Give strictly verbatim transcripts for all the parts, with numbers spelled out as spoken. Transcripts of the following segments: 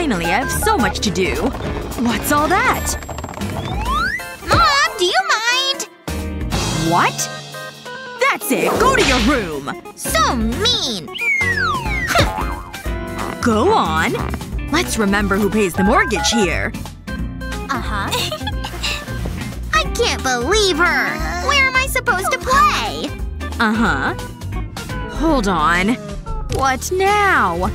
Finally, I have so much to do. What's all that? Mom, do you mind? What? That's it! Go to your room! So mean! Go on. Let's remember who pays the mortgage here. Uh-huh. I can't believe her! Where am I supposed to play? Uh-huh. Hold on. What now?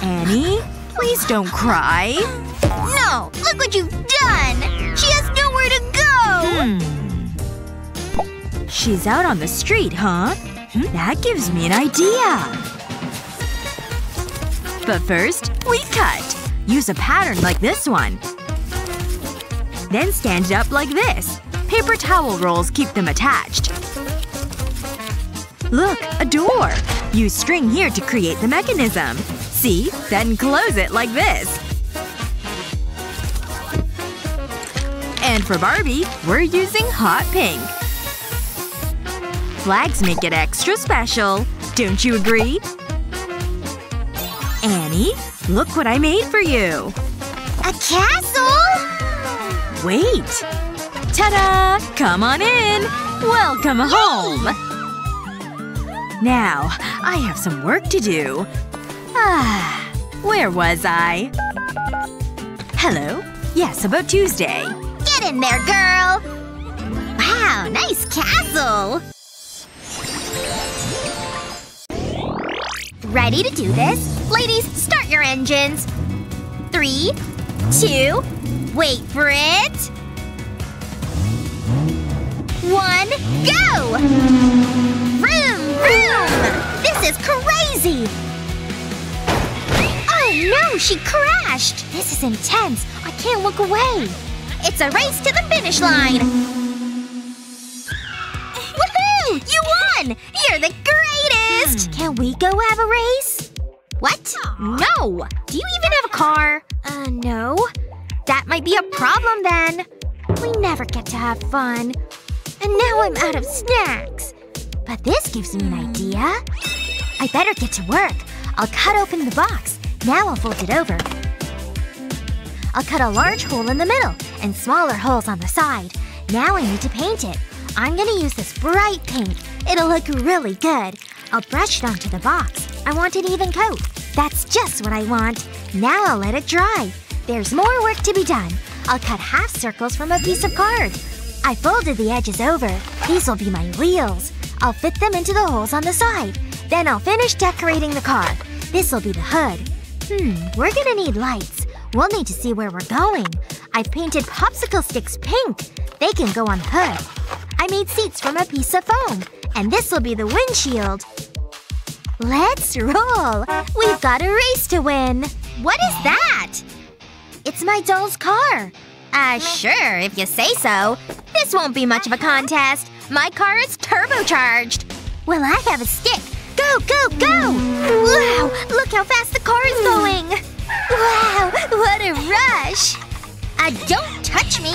Annie? Please don't cry. No! Look what you've done! She has nowhere to go! Hmm. She's out on the street, huh? That gives me an idea. But first, we cut. Use a pattern like this one. Then stand it up like this. Paper towel rolls keep them attached. Look, a door. Use string here to create the mechanism. See? Then close it like this. And for Barbie, we're using hot pink. Flags make it extra special. Don't you agree? Annie, look what I made for you! A castle? Wait. Ta-da! Come on in! Welcome home! Now, I have some work to do. Ah. Where was I? Hello? Yes, about Tuesday. Get in there, girl! Wow, nice castle! Ready to do this? Ladies, start your engines! Three, two, wait for it… One, go! Vroom, vroom! This is crazy! Oh no, she crashed! This is intense. I can't look away. It's a race to the finish line! Woohoo! You won! You're the greatest! Can we go have a race? What? Aww. No! Do you even have a car? Uh, no. That might be a problem then. We never get to have fun. And now I'm out of snacks. But this gives me an idea. I better get to work. I'll cut open the box. Now I'll fold it over. I'll cut a large hole in the middle and smaller holes on the side. Now I need to paint it. I'm gonna use this bright pink. It'll look really good. I'll brush it onto the box. I want an even coat. That's just what I want. Now I'll let it dry. There's more work to be done. I'll cut half circles from a piece of card. I folded the edges over. These will be my wheels. I'll fit them into the holes on the side. Then I'll finish decorating the car. This will be the hood. Hmm, we're gonna need lights. We'll need to see where we're going. I've painted popsicle sticks pink. They can go on the hood. I made seats from a piece of foam. And this will be the windshield. Let's roll! We've got a race to win! What is that? It's my doll's car. Uh, sure, if you say so. This won't be much of a contest. My car is turbocharged. Well, I have a stick. Go, go, go! Wow! Look how fast the car is going! Wow! What a rush! Uh, don't touch me!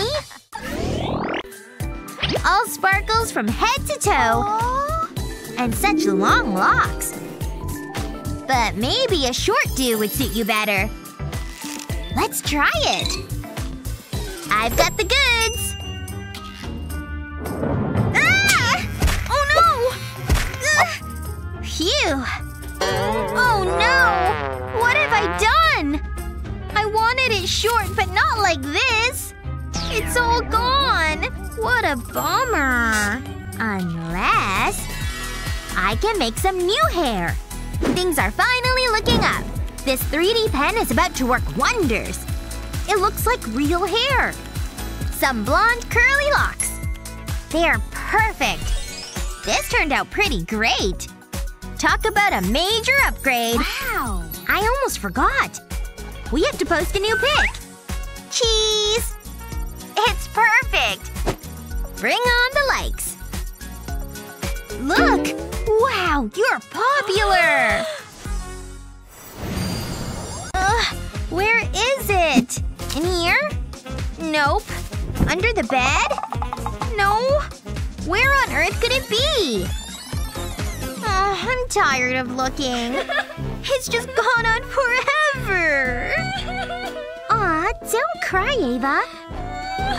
All sparkles from head to toe. And such long locks. But maybe a short do would suit you better. Let's try it! I've got the goods! Ah! Oh no! Ugh. Phew! Oh no! What have I done? I wanted it short, but not like this! It's all gone! What a bummer! Unless… I can make some new hair! Things are finally looking up! This three D pen is about to work wonders! It looks like real hair! Some blonde curly locks! They're perfect! This turned out pretty great! Talk about a major upgrade! Wow! I almost forgot! We have to post a new pic! Cheese! It's perfect! Bring on the likes! Look! Wow, you're popular! Ugh, where is it? In here? Nope. Under the bed? No? Where on earth could it be? Oh, I'm tired of looking. It's just gone on forever! cry, Ava.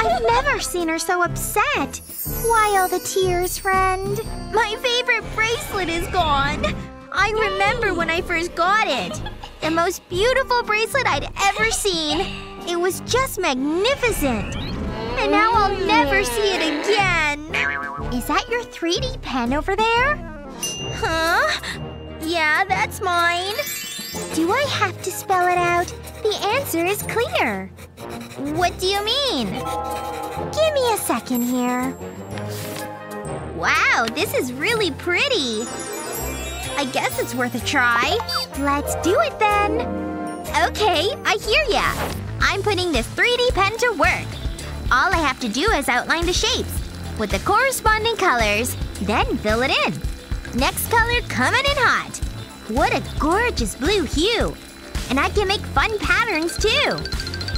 I've never seen her so upset. Why all the tears, friend? My favorite bracelet is gone. I remember when I first got it. The most beautiful bracelet I'd ever seen. It was just magnificent. And now I'll never see it again. Is that your three D pen over there? Huh? Yeah, that's mine. Do I have to spell it out? The answer is clear. What do you mean? Give me a second here. Wow, this is really pretty. I guess it's worth a try. Let's do it then. Okay, I hear ya. I'm putting this three D pen to work. All I have to do is outline the shapes with the corresponding colors, then fill it in. Next color coming in hot. What a gorgeous blue hue. And I can make fun patterns too.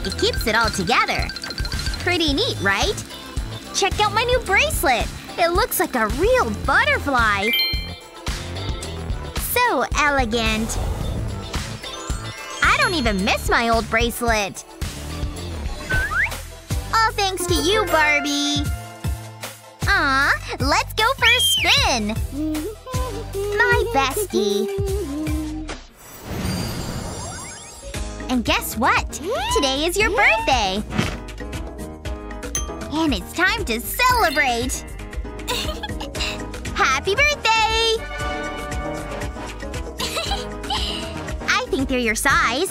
It keeps it all together. Pretty neat, right? Check out my new bracelet. It looks like a real butterfly. So elegant. I don't even miss my old bracelet. All thanks to you, Barbie. Aw, let's go for a spin. My bestie. And guess what? Today is your birthday. And it's time to celebrate. Happy birthday! I think they're your size.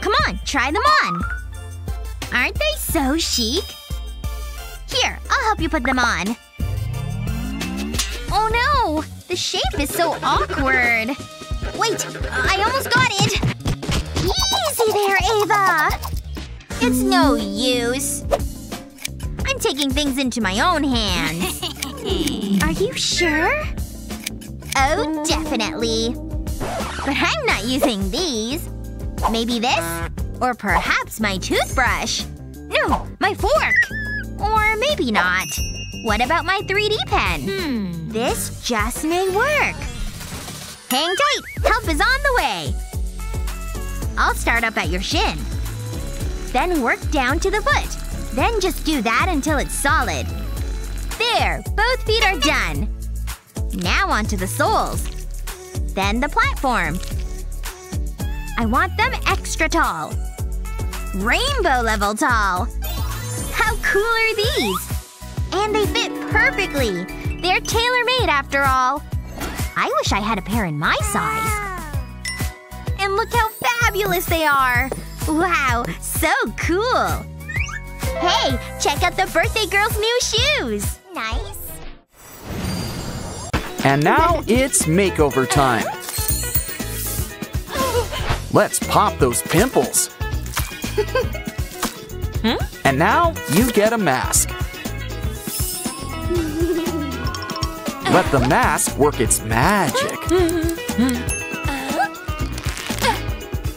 Come on, try them on. Aren't they so chic? Here, I'll help you put them on. Oh no! The shape is so awkward. Wait, I almost got it! Easy there, Ava! It's no use. I'm taking things into my own hands. Are you sure? Oh, definitely. But I'm not using these. Maybe this? Or perhaps my toothbrush. No, my fork. Or maybe not. What about my three D pen? Hmm. This just may work. Hang tight. Help is on the way. I'll start up at your shin. Then work down to the foot. Then just do that until it's solid. There! Both feet are done. Now onto the soles. Then the platform. I want them extra tall. Rainbow level tall! How cool are these? And they fit perfectly! They're tailor-made after all! I wish I had a pair in my size. And look how fabulous they are! Wow, so cool! Hey, check out the birthday girl's new shoes! Nice. And now it's makeover time. Let's pop those pimples. Hmm? And now you get a mask. Let the mask work its magic.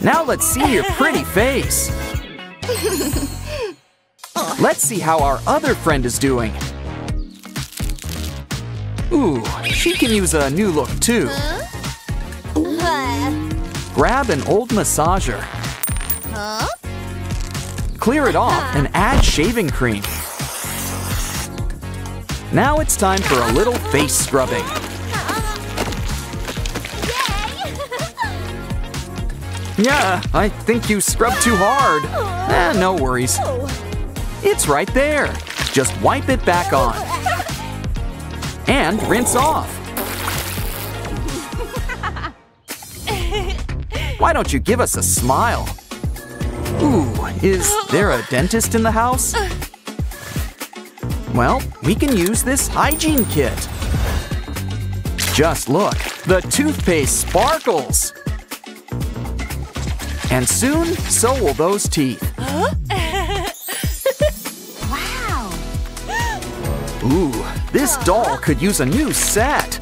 Now let's see your pretty face. Let's see how our other friend is doing. Ooh, she can use a new look too. Grab an old massager. Clear it off and add shaving cream. Now it's time for a little face scrubbing. Yeah, I think you scrubbed too hard. Eh, no worries. It's right there. Just wipe it back on. And rinse off. Why don't you give us a smile? Ooh, is there a dentist in the house? Well, we can use this hygiene kit. Just look, the toothpaste sparkles. And soon, so will those teeth. Wow. Ooh. This doll could use a new set.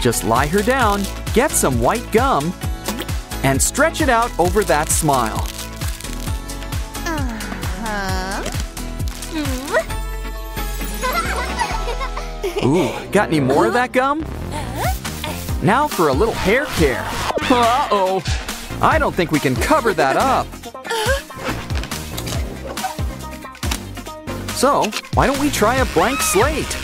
Just lie her down, get some white gum, and stretch it out over that smile. Ooh, got any more of that gum? Now for a little hair care. Uh-oh, I don't think we can cover that up. So, why don't we try a blank slate?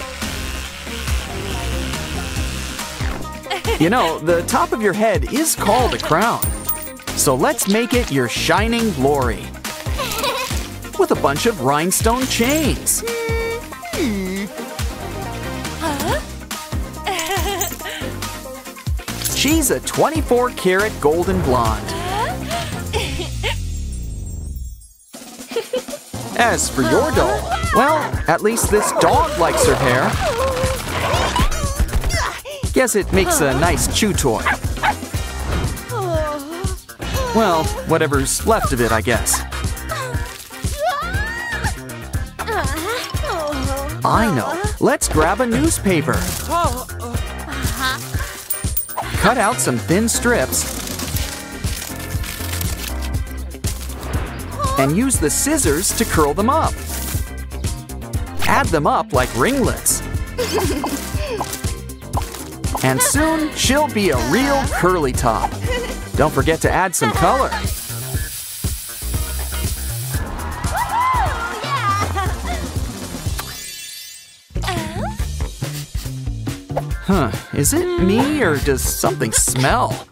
You know, the top of your head is called a crown. So let's make it your shining glory. With a bunch of rhinestone chains. She's a twenty-four karat golden blonde. As for your doll, well, at least this dog likes her hair. Guess it makes a nice chew toy. Well, whatever's left of it, I guess. I know. Let's grab a newspaper. Cut out some thin strips and use the scissors to curl them up. Add them up like ringlets. And soon she'll be a real curly top. Don't forget to add some color. Huh, is it me or does something smell?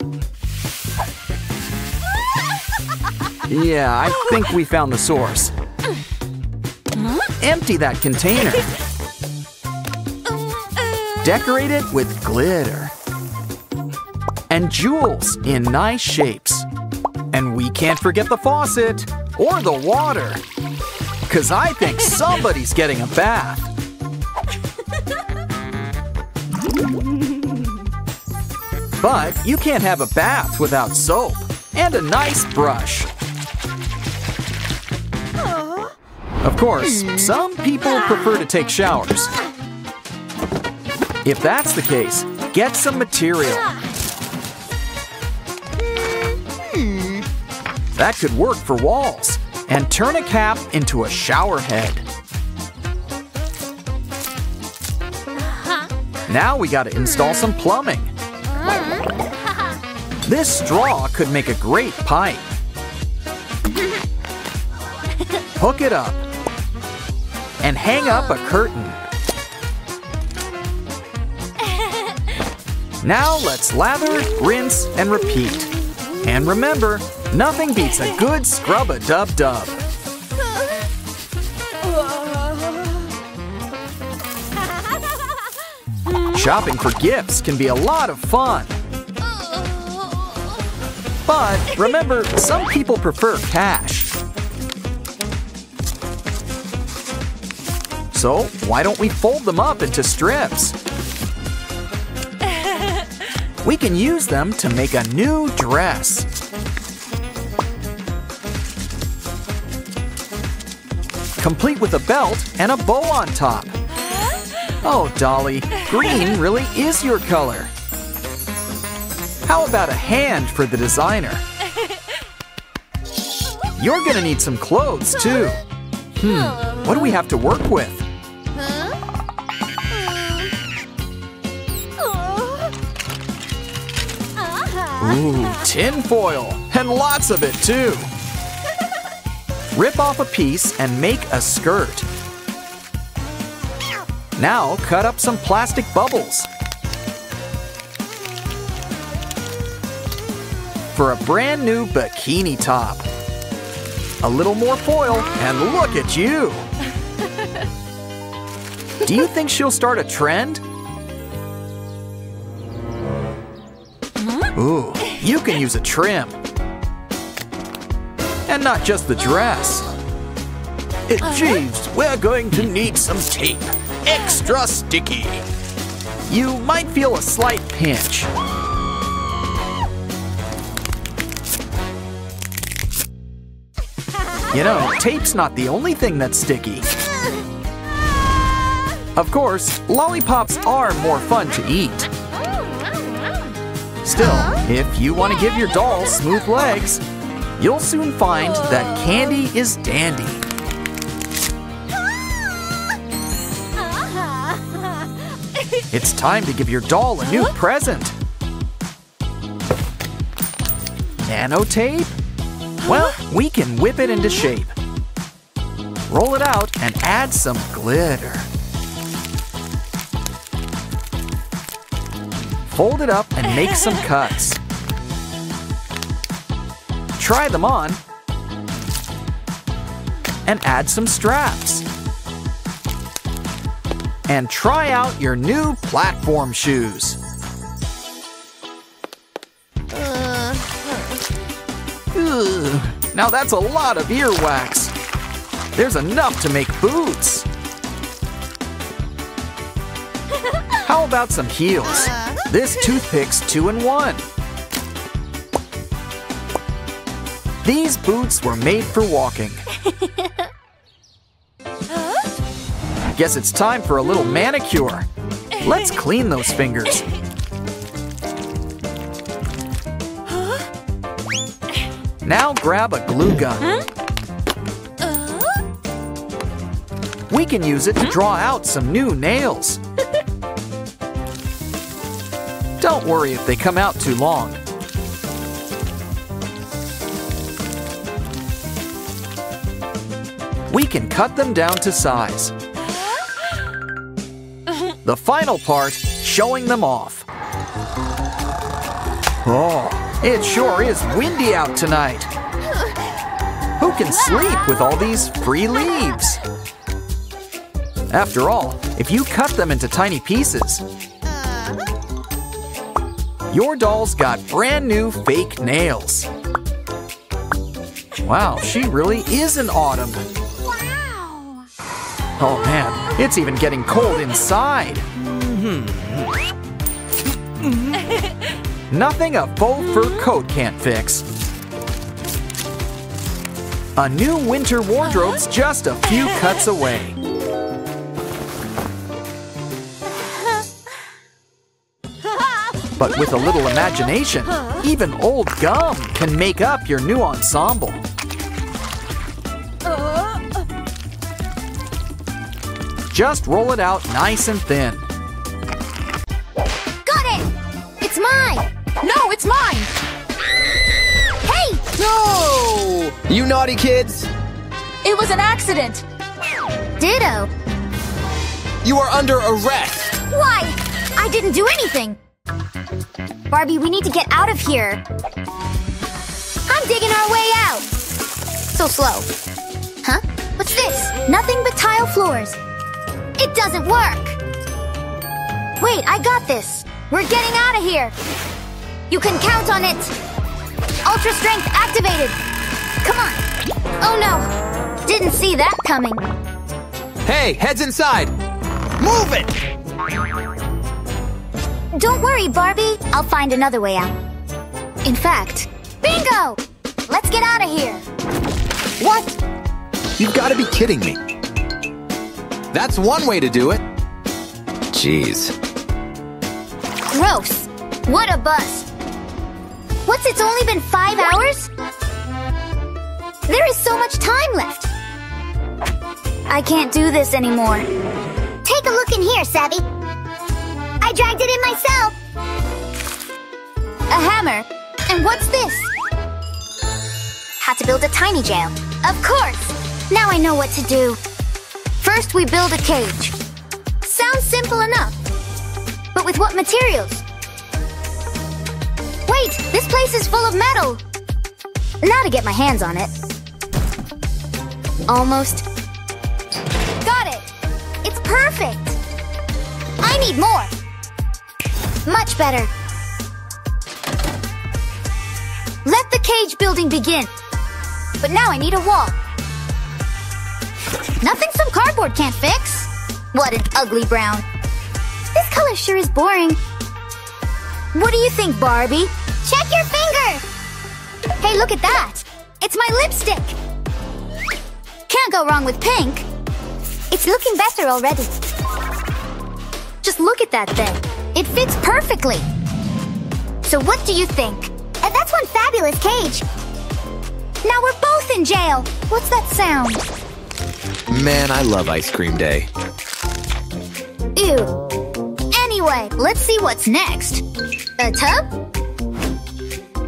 Yeah, I think we found the source. Empty that container. Decorate it with glitter. And jewels in nice shapes. And we can't forget the faucet or the water. 'Cause I think somebody's getting a bath. But you can't have a bath without soap and a nice brush. Aww. Of course, some people prefer to take showers. If that's the case, get some material. That could work for walls. And turn a cap into a shower head. Now we gotta install some plumbing. This straw could make a great pipe. Hook it up and hang up a curtain. Now let's lather, rinse, and repeat. And remember, nothing beats a good scrub-a-dub-dub. Shopping for gifts can be a lot of fun. But remember, some people prefer cash. So why don't we fold them up into strips? We can use them to make a new dress. Complete with a belt and a bow on top. Oh, Dolly, green really is your color. How about a hand for the designer? You're gonna need some clothes, too. Hmm, what do we have to work with? Ooh, tin foil, and lots of it, too. Rip off a piece and make a skirt. Now cut up some plastic bubbles. For a brand new bikini top. A little more foil and look at you. Do you think she'll start a trend? Ooh, you can use a trim. And not just the dress. It, jeez, we're going to need some tape. Extra sticky. You might feel a slight pinch. You know, tape's not the only thing that's sticky. Of course, lollipops are more fun to eat. Still, if you want to give your doll smooth legs, you'll soon find that candy is dandy. It's time to give your doll a new present. Nanotape? Well, we can whip it into shape. Roll it out and add some glitter. Fold it up and make some cuts. Try them on and add some straps. And try out your new platform shoes. Uh. Now that's a lot of earwax. There's enough to make boots. How about some heels? This toothpick's two in one. These boots were made for walking. Guess it's time for a little manicure. Let's clean those fingers. Now grab a glue gun. We can use it to draw out some new nails. Don't worry if they come out too long. We can cut them down to size. The final part, showing them off. Oh, it sure is windy out tonight. Who can sleep with all these free leaves? After all, if you cut them into tiny pieces, your doll's got brand new fake nails. Wow, she really is an autumn. Wow. Oh man, it's even getting cold inside. Mm-hmm. Nothing a faux fur coat can't fix. A new winter wardrobe's just a few cuts away. But with a little imagination, even old gum can make up your new ensemble. Just roll it out nice and thin. Got it! It's mine! No, it's mine! Hey! No! You naughty kids! It was an accident! Ditto! You are under arrest! Why? I didn't do anything! Barbie, we need to get out of here. I'm digging our way out. So slow. Huh? What's this? Nothing but tile floors. It doesn't work. Wait, I got this. We're getting out of here. You can count on it. Ultra strength activated. Come on. Oh no. Didn't see that coming. Hey, heads inside. Move it. Don't worry, Barbie. I'll find another way out. In fact, bingo! Let's get out of here. What? You've got to be kidding me. That's one way to do it. Jeez. Gross. What a bust. What's it's only been five hours? There is so much time left. I can't do this anymore. Take a look in here, Savvy. I dragged it in myself! A hammer. And what's this? How to build a tiny jail. Of course! Now I know what to do. First we build a cage. Sounds simple enough. But with what materials? Wait! This place is full of metal! Now to get my hands on it. Almost. Got it! It's perfect! I need more! Much better. Let the cage building begin. But now I need a wall. Nothing some cardboard can't fix. What an ugly brown. This color sure is boring. What do you think, Barbie? Check your finger! Hey, look at that! It's my lipstick! Can't go wrong with pink. It's looking better already. Just look at that thing. It fits perfectly! So what do you think? Uh, that's one fabulous cage! Now we're both in jail! What's that sound? Man, I love ice cream day. Ew. Anyway, let's see what's next. A tub?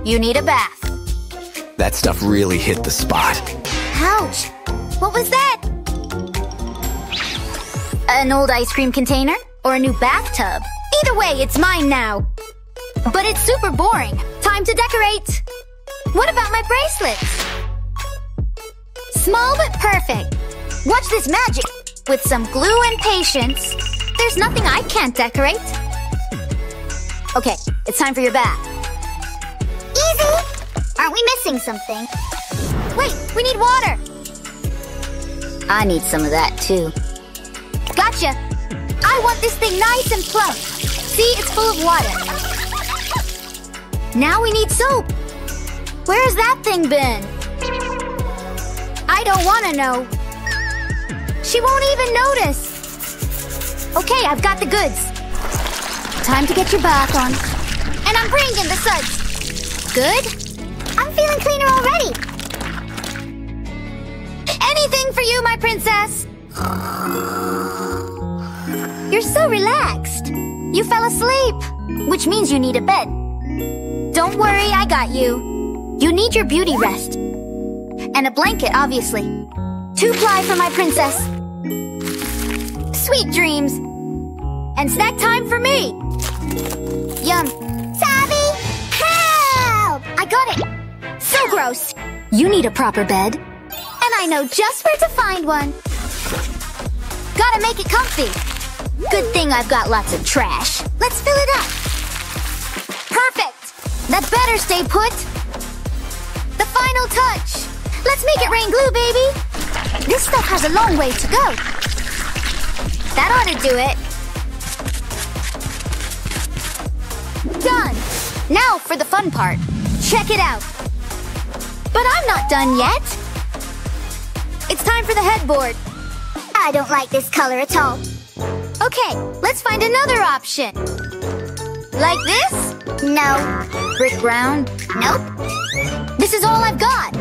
You need a bath. That stuff really hit the spot. Ouch! What was that? An old ice cream container? Or a new bathtub? Either way, it's mine now. But it's super boring. Time to decorate. What about my bracelets? Small but perfect. Watch this magic. With some glue and patience, there's nothing I can't decorate. Okay, it's time for your bath. Easy! Aren't we missing something? Wait, we need water! I need some of that, too. Gotcha! I want this thing nice and plump. See, it's full of water. Now we need soap. Where's that thing been? I don't want to know. She won't even notice. Okay, I've got the goods. Time to get your bath on. And I'm bringing the suds. Good? I'm feeling cleaner already! Anything for you, my princess! You're so relaxed! You fell asleep! Which means you need a bed. Don't worry, I got you. You need your beauty rest. And a blanket, obviously. Two-ply for my princess. Sweet dreams! And snack time for me! Yum! Sabi! Help! I got it! So gross! You need a proper bed. And I know just where to find one. Gotta make it comfy. Good thing I've got lots of trash. Let's fill it up. Perfect! That better stay put. The final touch. Let's make it rain glue, baby. This stuff has a long way to go. That ought to do it. Done! Now for the fun part. Check it out. But I'm not done yet! It's time for the headboard. I don't like this color at all. Okay, let's find another option. Like this? No. Brick brown? Nope. This is all I've got.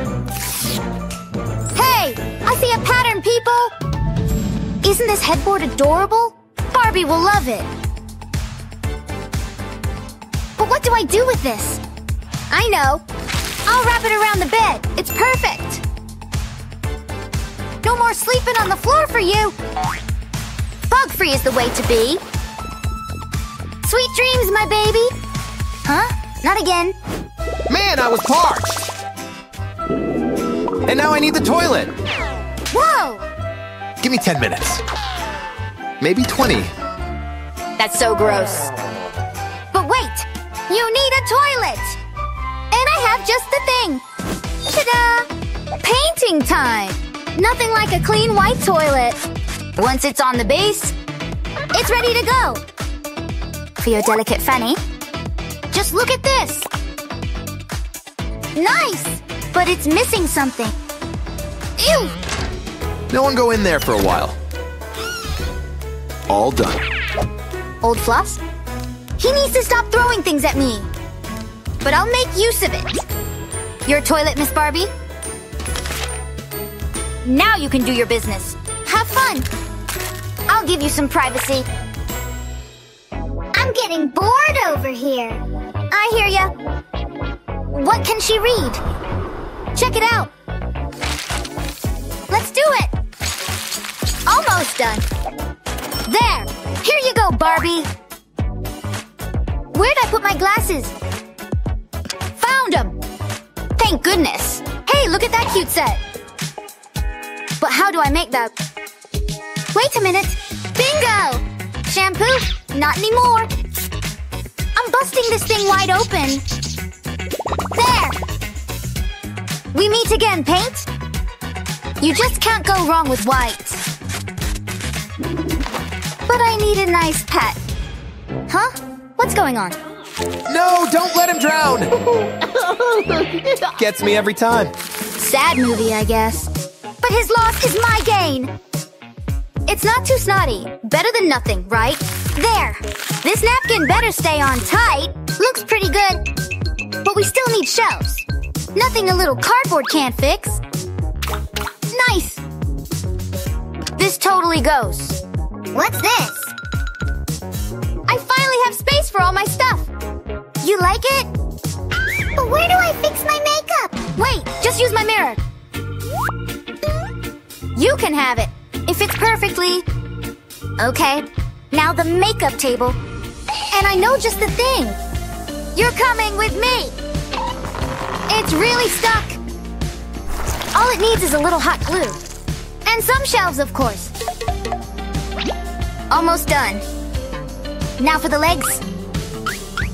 Hey! I see a pattern, people! Isn't this headboard adorable? Barbie will love it. But what do I do with this? I know. I'll wrap it around the bed. It's perfect. No more sleeping on the floor for you. Bug-free is the way to be. Sweet dreams, my baby. Huh? Not again. Man, I was parched. And now I need the toilet. Whoa! Give me ten minutes. Maybe twenty. That's so gross. But wait. You need a toilet. And I have just the thing! Ta-da! Painting time! Nothing like a clean white toilet. Once it's on the base, it's ready to go! For your delicate fanny, just look at this! Nice! But it's missing something. Ew! No one go in there for a while. All done. Old Floss? He needs to stop throwing things at me! But I'll make use of it. Your toilet, Miss Barbie? Now you can do your business. Have fun. I'll give you some privacy. I'm getting bored over here. I hear ya. What can she read? Check it out. Let's do it. Almost done. There. Here you go, Barbie. Where'd I put my glasses? Found him! Thank goodness! Hey, look at that cute set! But how do I make that? Wait a minute! Bingo! Shampoo? Not anymore! I'm busting this thing wide open! There! We meet again, paint! You just can't go wrong with white. But I need a nice pet. Huh? What's going on? No, don't let him drown! Gets me every time. Sad movie, I guess. But his loss is my gain! It's not too snotty. Better than nothing, right? There! This napkin better stay on tight. Looks pretty good. But we still need shelves. Nothing a little cardboard can't fix. Nice! This totally goes. What's this? I finally have space for all my stuff! You like it? But where do I fix my makeup? Wait, use my mirror. You can have it, if it's perfectly... Okay, now the makeup table. And I know just the thing. You're coming with me. It's really stuck. All it needs is a little hot glue. And some shelves, of course. Almost done. Now for the legs.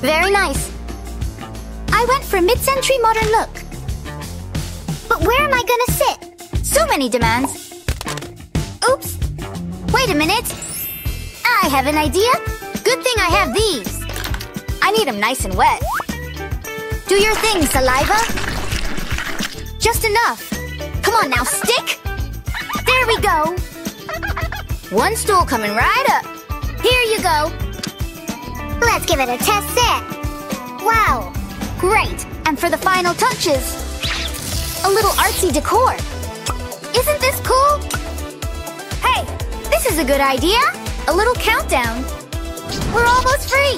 Very nice. I went for a mid-century modern look. But where am I gonna sit? So many demands. Oops. Wait a minute. I have an idea. Good thing I have these. I need them nice and wet. Do your thing, saliva. Just enough. Come on now, stick. There we go. One stool coming right up. Here you go. Let's give it a test set. Wow. Great. And for the final touches, a little artsy decor. Isn't this cool? Hey, this is a good idea. A little countdown. We're almost free.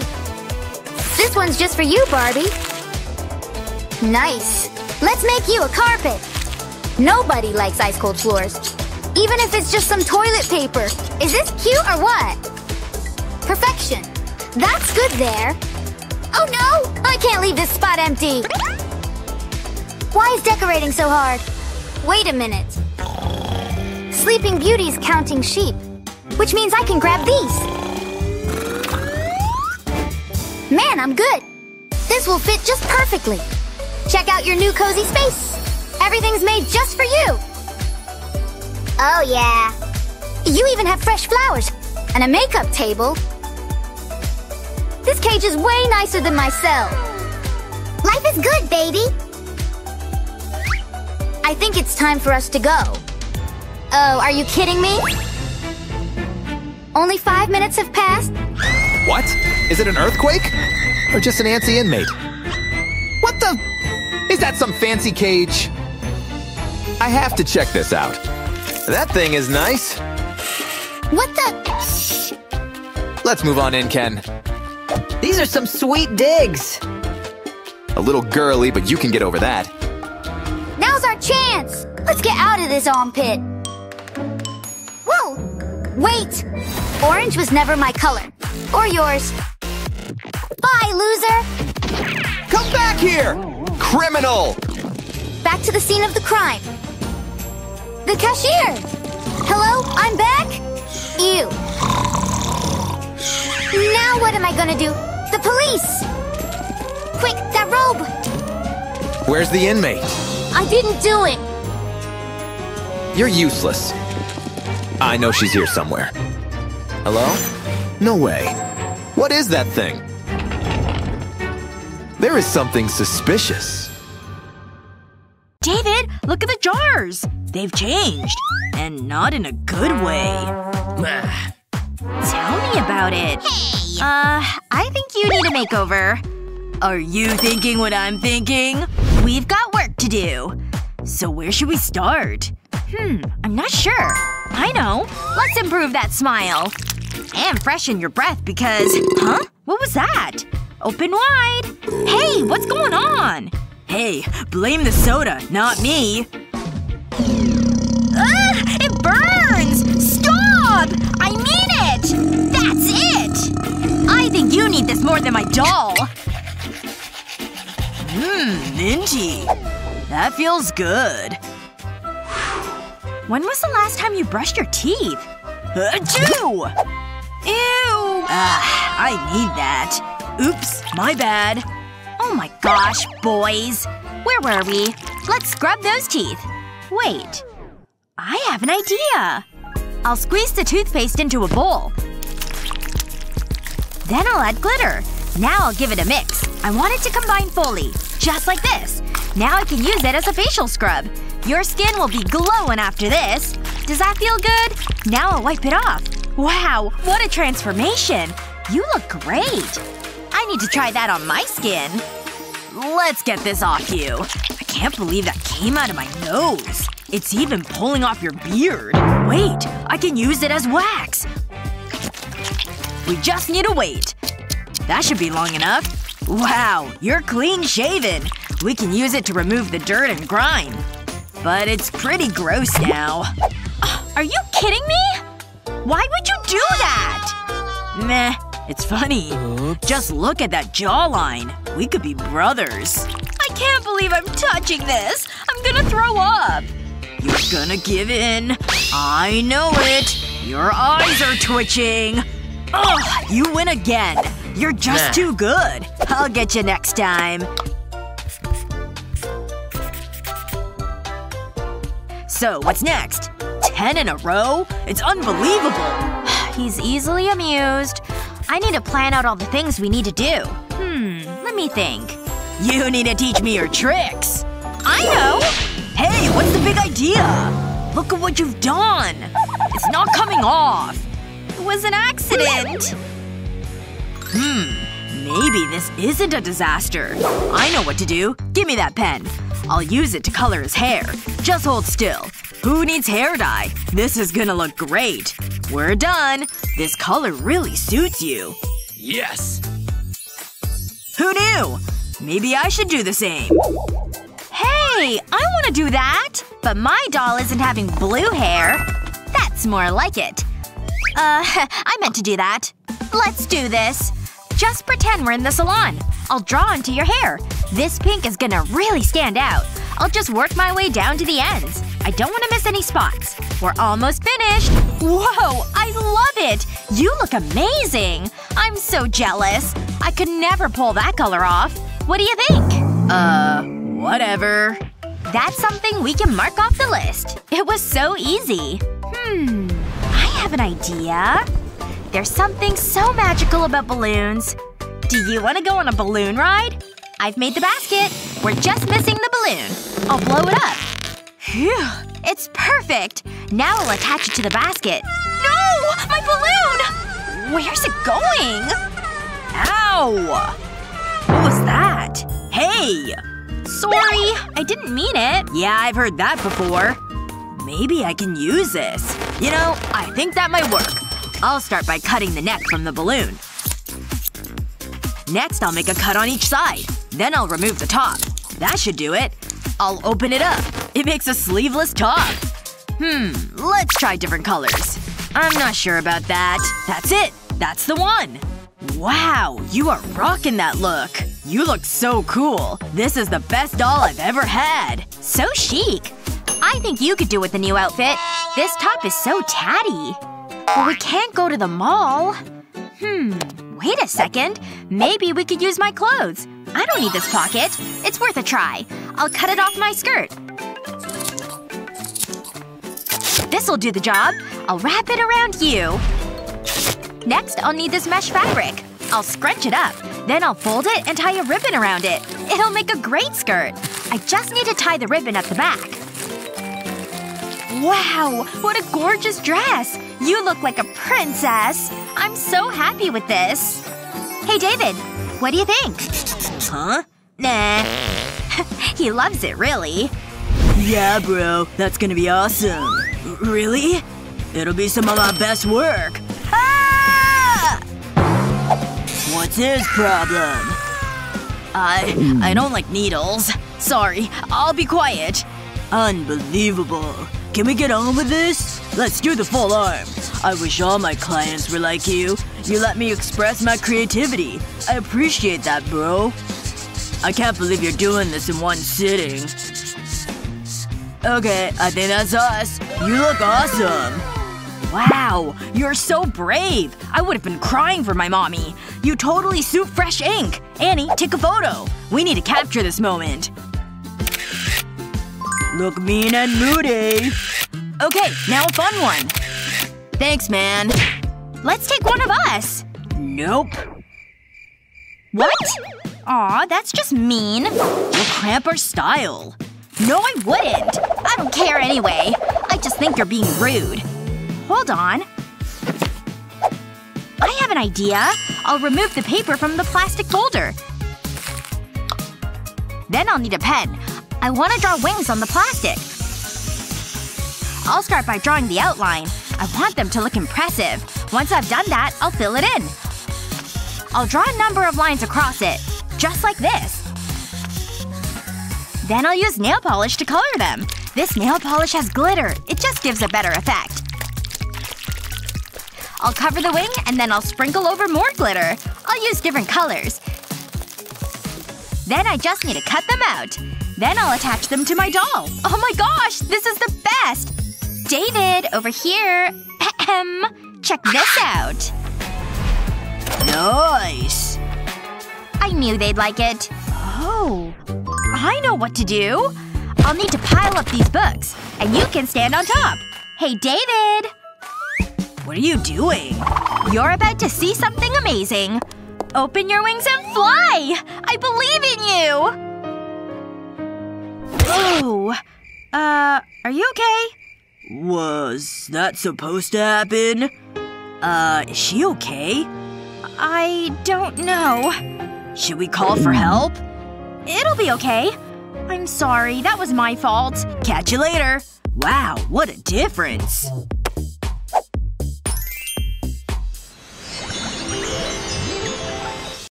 This one's just for you, Barbie. Nice. Let's make you a carpet. Nobody likes ice-cold floors. Even if it's just some toilet paper. Is this cute or what? Perfection. That's good there. Oh no! I can't leave this spot empty. Why is decorating so hard? Wait a minute. Sleeping Beauty's counting sheep, which means I can grab these. Man, I'm good. This will fit just perfectly. Check out your new cozy space. Everything's made just for you. Oh, yeah. You even have fresh flowers and a makeup table. This cage is way nicer than my cell. Life is good, baby. I think it's time for us to go. Oh, are you kidding me? Only five minutes have passed? What? Is it an earthquake? Or just an antsy inmate? What the? Is that some fancy cage? I have to check this out. That thing is nice. What the? Let's move on in, Ken. These are some sweet digs. A little girly, but you can get over that. Now's our chance. Let's get out of this armpit. Whoa! Wait! Orange was never my color. Or yours. Bye, loser! Come back here! Criminal! Back to the scene of the crime. The cashier! Hello, I'm back? Ew. Now what am I gonna do? The police! Quick, that robe! Where's the inmate? I didn't do it. You're useless. I know she's here somewhere. Hello? No way. What is that thing? There is something suspicious. David, look at the jars! They've changed. And not in a good way. Tell me about it. Hey! Uh, I think you need a makeover. Are you thinking what I'm thinking? We've got work to do. So where should we start? Hmm, I'm not sure. I know. Let's improve that smile. And freshen your breath because… Huh? What was that? Open wide! Hey, what's going on? Hey, blame the soda, not me. Ugh! It burns! Stop! I mean it! That's it! I think you need this more than my doll. Mmm, minty. That feels good. When was the last time you brushed your teeth? Achoo! Ew! Ah, I need that. Oops, my bad. Oh my gosh, boys. Where were we? Let's scrub those teeth. Wait. I have an idea! I'll squeeze the toothpaste into a bowl. Then I'll add glitter. Now I'll give it a mix. I want it to combine fully. Just like this. Now I can use it as a facial scrub. Your skin will be glowing after this. Does that feel good? Now I'll wipe it off. Wow, what a transformation! You look great! I need to try that on my skin. Let's get this off you. I can't believe that came out of my nose. It's even pulling off your beard. Wait, I can use it as wax. We just need to wait. That should be long enough. Wow, you're clean shaven. We can use it to remove the dirt and grime. but it's pretty gross now. Are you kidding me? Why would you do that? Meh. It's funny. Oops. Just look at that jawline. We could be brothers. I can't believe I'm touching this. I'm gonna throw up. You're gonna give in. I know it. Your eyes are twitching. Ugh! You win again. You're just too good. I'll get you next time. So, what's next? Ten in a row? It's unbelievable. He's easily amused. I need to plan out all the things we need to do. Hmm. Let me think. You need to teach me your tricks. I know! Hey, what's the big idea? Look at what you've done! It's not coming off. It was an accident. Hmm. Maybe this isn't a disaster. I know what to do. Give me that pen. I'll use it to color his hair. Just hold still. Who needs hair dye? This is gonna look great. We're done. This color really suits you. Yes! Who knew? Maybe I should do the same. Hey! I wanna do that! But my doll isn't having blue hair. That's more like it. Uh, I meant to do that. Let's do this. Just pretend we're in the salon. I'll draw into your hair. This pink is gonna really stand out. I'll just work my way down to the ends. I don't want to miss any spots. We're almost finished. Whoa! I love it! You look amazing! I'm so jealous. I could never pull that color off. What do you think? Uh, whatever. That's something we can mark off the list. It was so easy. Hmm. I have an idea. There's something so magical about balloons. Do you want to go on a balloon ride? I've made the basket. We're just missing the balloon. I'll blow it up. Phew. It's perfect. Now I'll attach it to the basket. No! My balloon! Where's it going? Ow! What was that? Hey! Sorry. I didn't mean it. Yeah, I've heard that before. Maybe I can use this. You know, I think that might work. I'll start by cutting the neck from the balloon. Next, I'll make a cut on each side. Then I'll remove the top. That should do it. I'll open it up. It makes a sleeveless top. Hmm. Let's try different colors. I'm not sure about that. That's it. That's the one. Wow. You are rocking that look. You look so cool. This is the best doll I've ever had. So chic. I think you could do with the new outfit. This top is so tatty. But we can't go to the mall. Hmm. Wait a second. Maybe we could use my clothes. I don't need this pocket. It's worth a try. I'll cut it off my skirt. This'll do the job. I'll wrap it around you. Next, I'll need this mesh fabric. I'll scrunch it up. Then I'll fold it and tie a ribbon around it. It'll make a great skirt. I just need to tie the ribbon at the back. Wow! What a gorgeous dress! You look like a princess! I'm so happy with this. Hey, David. What do you think? Huh? Nah. He loves it, really. Yeah, bro. That's gonna be awesome. Really? It'll be some of my best work. Ah! What's his problem? I… I don't like needles. Sorry. I'll be quiet. Unbelievable. Can we get on with this? Let's do the full arm. I wish all my clients were like you. You let me express my creativity. I appreciate that, bro. I can't believe you're doing this in one sitting. Okay, I think that's us. You look awesome. Wow. You're so brave. I would've been crying for my mommy. You totally suit fresh ink. Annie, take a photo. We need to capture this moment. Look mean and moody. Okay, now a fun one. Thanks, man. Let's take one of us. Nope. What? Aw, that's just mean. We'll cramp our style. No, I wouldn't. I don't care anyway. I just think you're being rude. Hold on. I have an idea. I'll remove the paper from the plastic folder. Then I'll need a pen. I want to draw wings on the plastic. I'll start by drawing the outline. I want them to look impressive. Once I've done that, I'll fill it in. I'll draw a number of lines across it. Just like this. Then I'll use nail polish to color them. This nail polish has glitter. It just gives a better effect. I'll cover the wing and then I'll sprinkle over more glitter. I'll use different colors. Then I just need to cut them out. Then I'll attach them to my doll. Oh my gosh! This is the best! David, over here. Ahem. Check this out. Nice. I knew they'd like it. Oh. I know what to do. I'll need to pile up these books. And you can stand on top. Hey, David! What are you doing? You're about to see something amazing. Open your wings and fly! I believe in you! Oh. Uh, are you okay? Was that supposed to happen? Uh, is she okay? I don't know. Should we call for help? It'll be okay. I'm sorry, that was my fault. Catch you later. Wow, what a difference.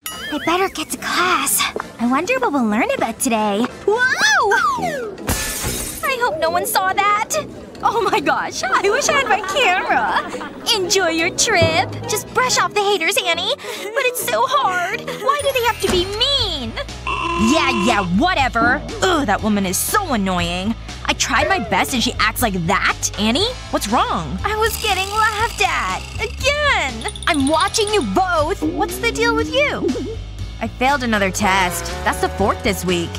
I better get to class. I wonder what we'll learn about today. Whoa! I hope no one saw that. Oh my gosh, I wish I had my camera. Enjoy your trip. Just brush off the haters, Annie. But it's so hard. Why do they have to be mean? Yeah, yeah, whatever. Ugh, that woman is so annoying. I tried my best and she acts like that? Annie? What's wrong? I was getting laughed at. Again! I'm watching you both! What's the deal with you? I failed another test. That's the fourth this week.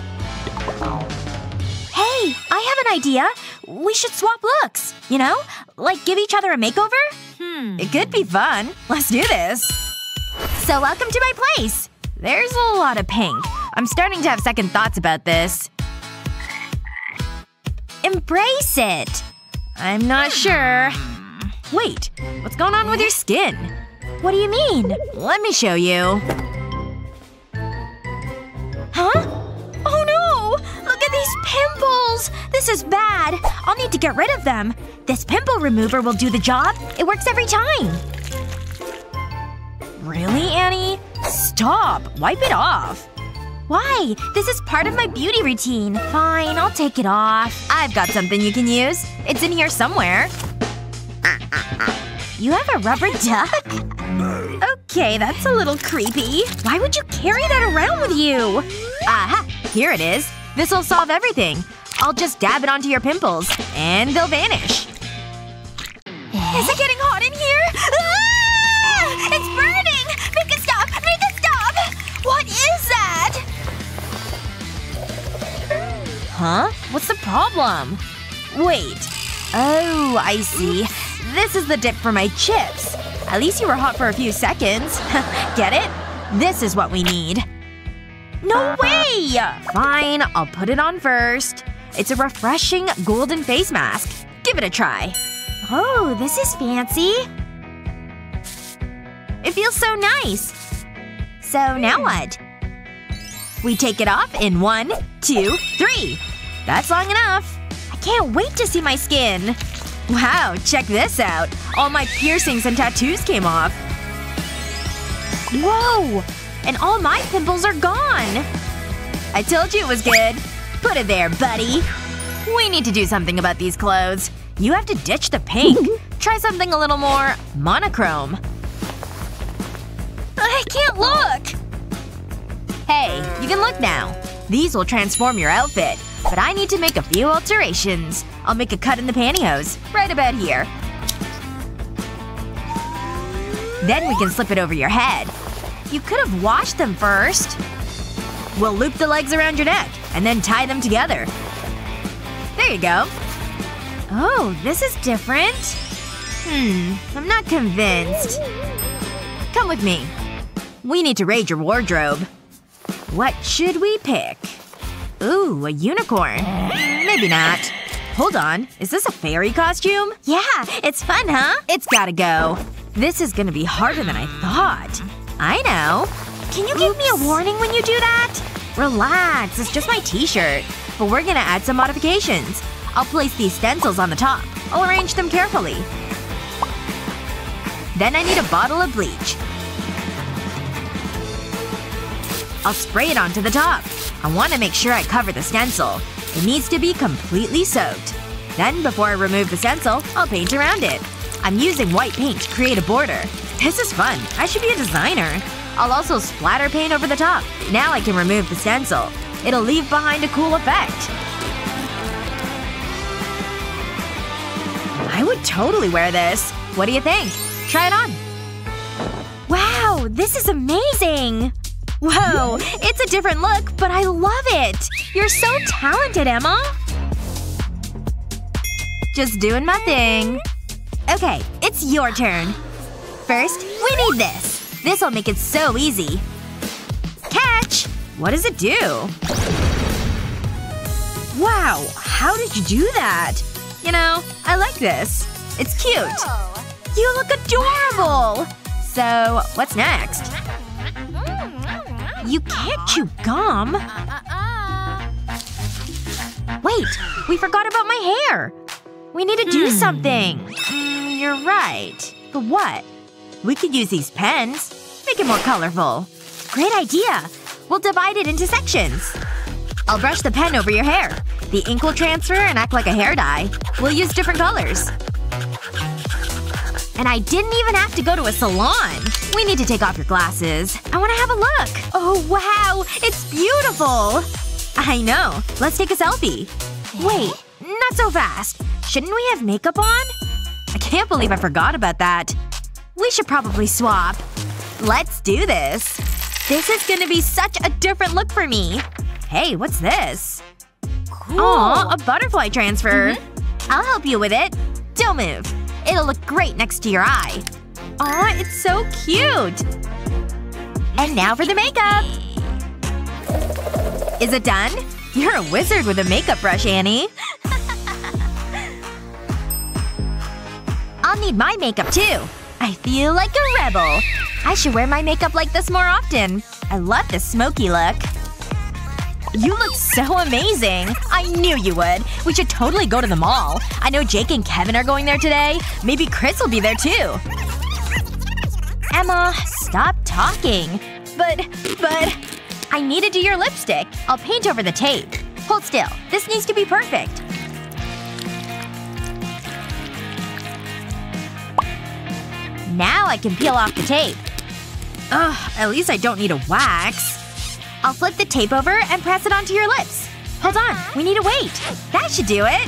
Hey! I have an idea. We should swap looks. You know? Like give each other a makeover? Hmm. It could be fun. Let's do this. So welcome to my place. There's a lot of pink. I'm starting to have second thoughts about this. Embrace it! I'm not sure. Wait. What's going on with your skin? What do you mean? Let me show you. Huh? Oh no! Look at these pimples! This is bad. I'll need to get rid of them. This pimple remover will do the job. It works every time. Really, Annie? Stop! Wipe it off. Why? This is part of my beauty routine. Fine, I'll take it off. I've got something you can use. It's in here somewhere. You have a rubber duck? Okay, that's a little creepy. Why would you carry that around with you? Aha! Here it is. This'll solve everything. I'll just dab it onto your pimples. And they'll vanish. Eh? Is it getting hot in here? Ah! It's burning! Make it stop! Make it stop! What is that? Huh? What's the problem? Wait. Oh, I see. This is the dip for my chips. At least you were hot for a few seconds. Get it? This is what we need. No way! Fine, I'll put it on first. It's a refreshing golden face mask. Give it a try. Oh, this is fancy. It feels so nice. So now what? We take it off in one, two, three. That's long enough. I can't wait to see my skin. Wow, check this out. All my piercings and tattoos came off. Whoa! And all my pimples are gone! I told you it was good. Put it there, buddy. We need to do something about these clothes. You have to ditch the pink. Try something a little more monochrome. I can't look! Hey, you can look now. These will transform your outfit. But I need to make a few alterations. I'll make a cut in the pantyhose. Right about here. Then we can slip it over your head. You could have washed them first. We'll loop the legs around your neck. And then tie them together. There you go. Oh, this is different. Hmm. I'm not convinced. Come with me. We need to raid your wardrobe. What should we pick? Ooh, a unicorn. Maybe not. Hold on. Is this a fairy costume? Yeah, it's fun, huh? It's gotta go. This is gonna be harder than I thought. I know. Can you Oops. give me a warning when you do that? Relax, it's just my t-shirt. But we're gonna add some modifications. I'll place these stencils on the top. I'll arrange them carefully. Then I need a bottle of bleach. I'll spray it onto the top. I want to make sure I cover the stencil. It needs to be completely soaked. Then, before I remove the stencil, I'll paint around it. I'm using white paint to create a border. This is fun. I should be a designer. I'll also splatter paint over the top. Now I can remove the stencil. It'll leave behind a cool effect. I would totally wear this. What do you think? Try it on. Wow, this is amazing! Whoa, it's a different look, but I love it! You're so talented, Emma! Just doing my thing. Okay, it's your turn. First, we need this. This'll make it so easy. Catch! What does it do? Wow, how did you do that? You know, I like this. It's cute. You look adorable! So, what's next? You can't chew gum! Wait! We forgot about my hair! We need to do hmm. something! Mm, you're right. But what? We could use these pens. Make it more colorful. Great idea! We'll divide it into sections. I'll brush the pen over your hair. The ink will transfer and act like a hair dye. We'll use different colors. And I didn't even have to go to a salon! We need to take off your glasses. I want to have a look! Oh wow! It's beautiful! I know. Let's take a selfie. Wait. Not so fast. Shouldn't we have makeup on? I can't believe I forgot about that. We should probably swap. Let's do this. This is gonna be such a different look for me. Hey, what's this? Cool. Aw, a butterfly transfer. Mm-hmm. I'll help you with it. Don't move. It'll look great next to your eye. Aw, it's so cute! And now for the makeup! Is it done? You're a wizard with a makeup brush, Annie. I'll need my makeup too. I feel like a rebel. I should wear my makeup like this more often. I love this smoky look. You look so amazing! I knew you would! We should totally go to the mall. I know Jake and Kevin are going there today. Maybe Chris will be there too. Emma, stop talking. But… but… I need to do your lipstick. I'll paint over the tape. Hold still. This needs to be perfect. Now I can peel off the tape. Ugh, at least I don't need a wax. I'll flip the tape over and press it onto your lips. Hold on. We need to wait. That should do it.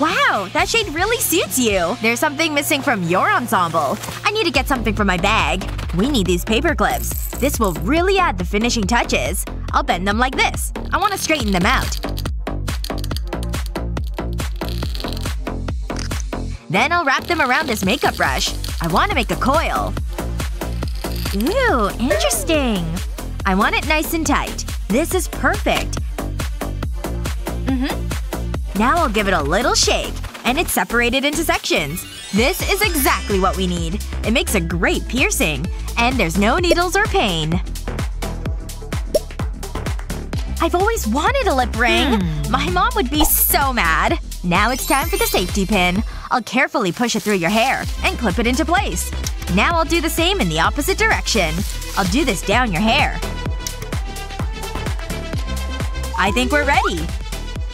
Wow, that shade really suits you. There's something missing from your ensemble. I need to get something from my bag. We need these paper clips. This will really add the finishing touches. I'll bend them like this. I want to straighten them out. Then I'll wrap them around this makeup brush. I want to make a coil. Ooh, interesting. I want it nice and tight. This is perfect. Mm-hmm. Now I'll give it a little shake. And it's separated into sections. This is exactly what we need. It makes a great piercing. And there's no needles or pain. I've always wanted a lip ring! Hmm. My mom would be so mad. Now it's time for the safety pin. I'll carefully push it through your hair and clip it into place. Now I'll do the same in the opposite direction. I'll do this down your hair. I think we're ready.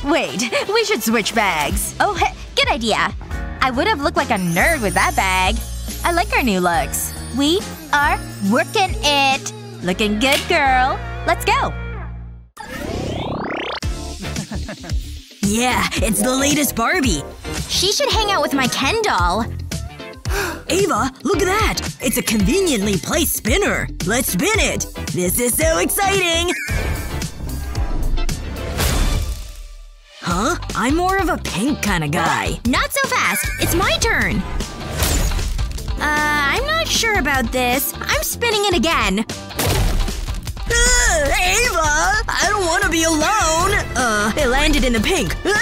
Wait, we should switch bags. Oh, heh, good idea. I would've looked like a nerd with that bag. I like our new looks. We are working it! Looking good, girl. Let's go! Yeah, it's the latest Barbie. She should hang out with my Ken doll. Ava, look at that! It's a conveniently placed spinner! Let's spin it! This is so exciting! Huh? I'm more of a pink kinda guy. Not so fast! It's my turn! Uh, I'm not sure about this. I'm spinning it again. Ugh, Ava! I don't want to be alone! Uh, it landed in the pink. Ugh!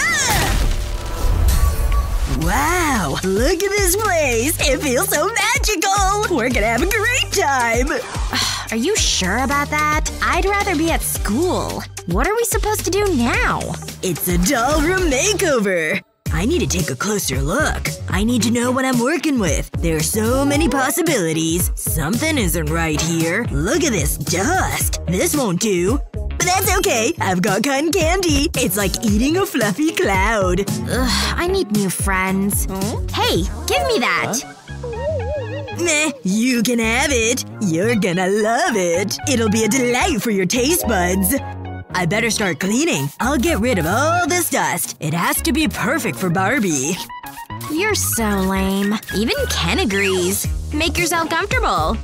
Wow! Look at this place! It feels so magical! We're gonna have a great time! Are you sure about that? I'd rather be at school. What are we supposed to do now? It's a doll room makeover! I need to take a closer look. I need to know what I'm working with. There are so many possibilities. Something isn't right here. Look at this dust. This won't do. But that's okay. I've got cotton candy. It's like eating a fluffy cloud. Ugh, I need new friends. Hmm? Hey, give me that! Huh? Meh, you can have it. You're gonna love it. It'll be a delight for your taste buds. I better start cleaning. I'll get rid of all this dust. It has to be perfect for Barbie. You're so lame. Even Ken agrees. Make yourself comfortable.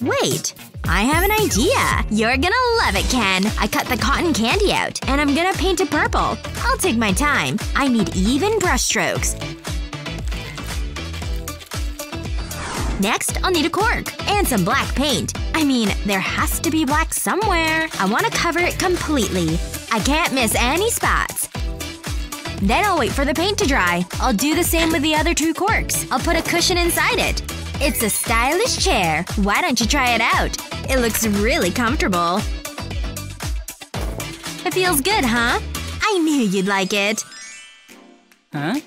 Wait. I have an idea. You're gonna love it, Ken. I cut the cotton candy out. And I'm gonna paint it purple. I'll take my time. I need even brush strokes. Next, I'll need a cork. And some black paint. I mean, there has to be black somewhere. I want to cover it completely. I can't miss any spots. Then I'll wait for the paint to dry. I'll do the same with the other two corks. I'll put a cushion inside it. It's a stylish chair. Why don't you try it out? It looks really comfortable. It feels good, huh? I knew you'd like it. Huh?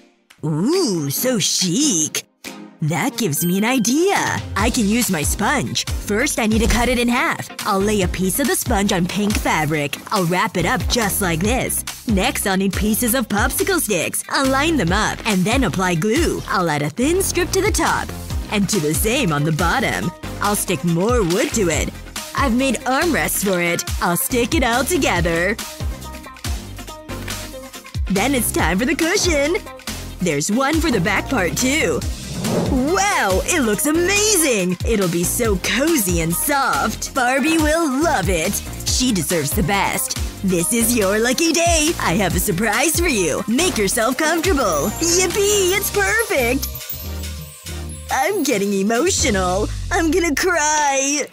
Ooh, so chic. That gives me an idea. I can use my sponge. First, I need to cut it in half. I'll lay a piece of the sponge on pink fabric. I'll wrap it up just like this. Next, I'll need pieces of popsicle sticks. I'll line them up. And then apply glue. I'll add a thin strip to the top. And do the same on the bottom. I'll stick more wood to it. I've made armrests for it. I'll stick it all together. Then it's time for the cushion. There's one for the back part, too. Wow! It looks amazing! It'll be so cozy and soft. Barbie will love it. She deserves the best. This is your lucky day. I have a surprise for you. Make yourself comfortable. Yippee! It's perfect! I'm getting emotional. I'm gonna cry.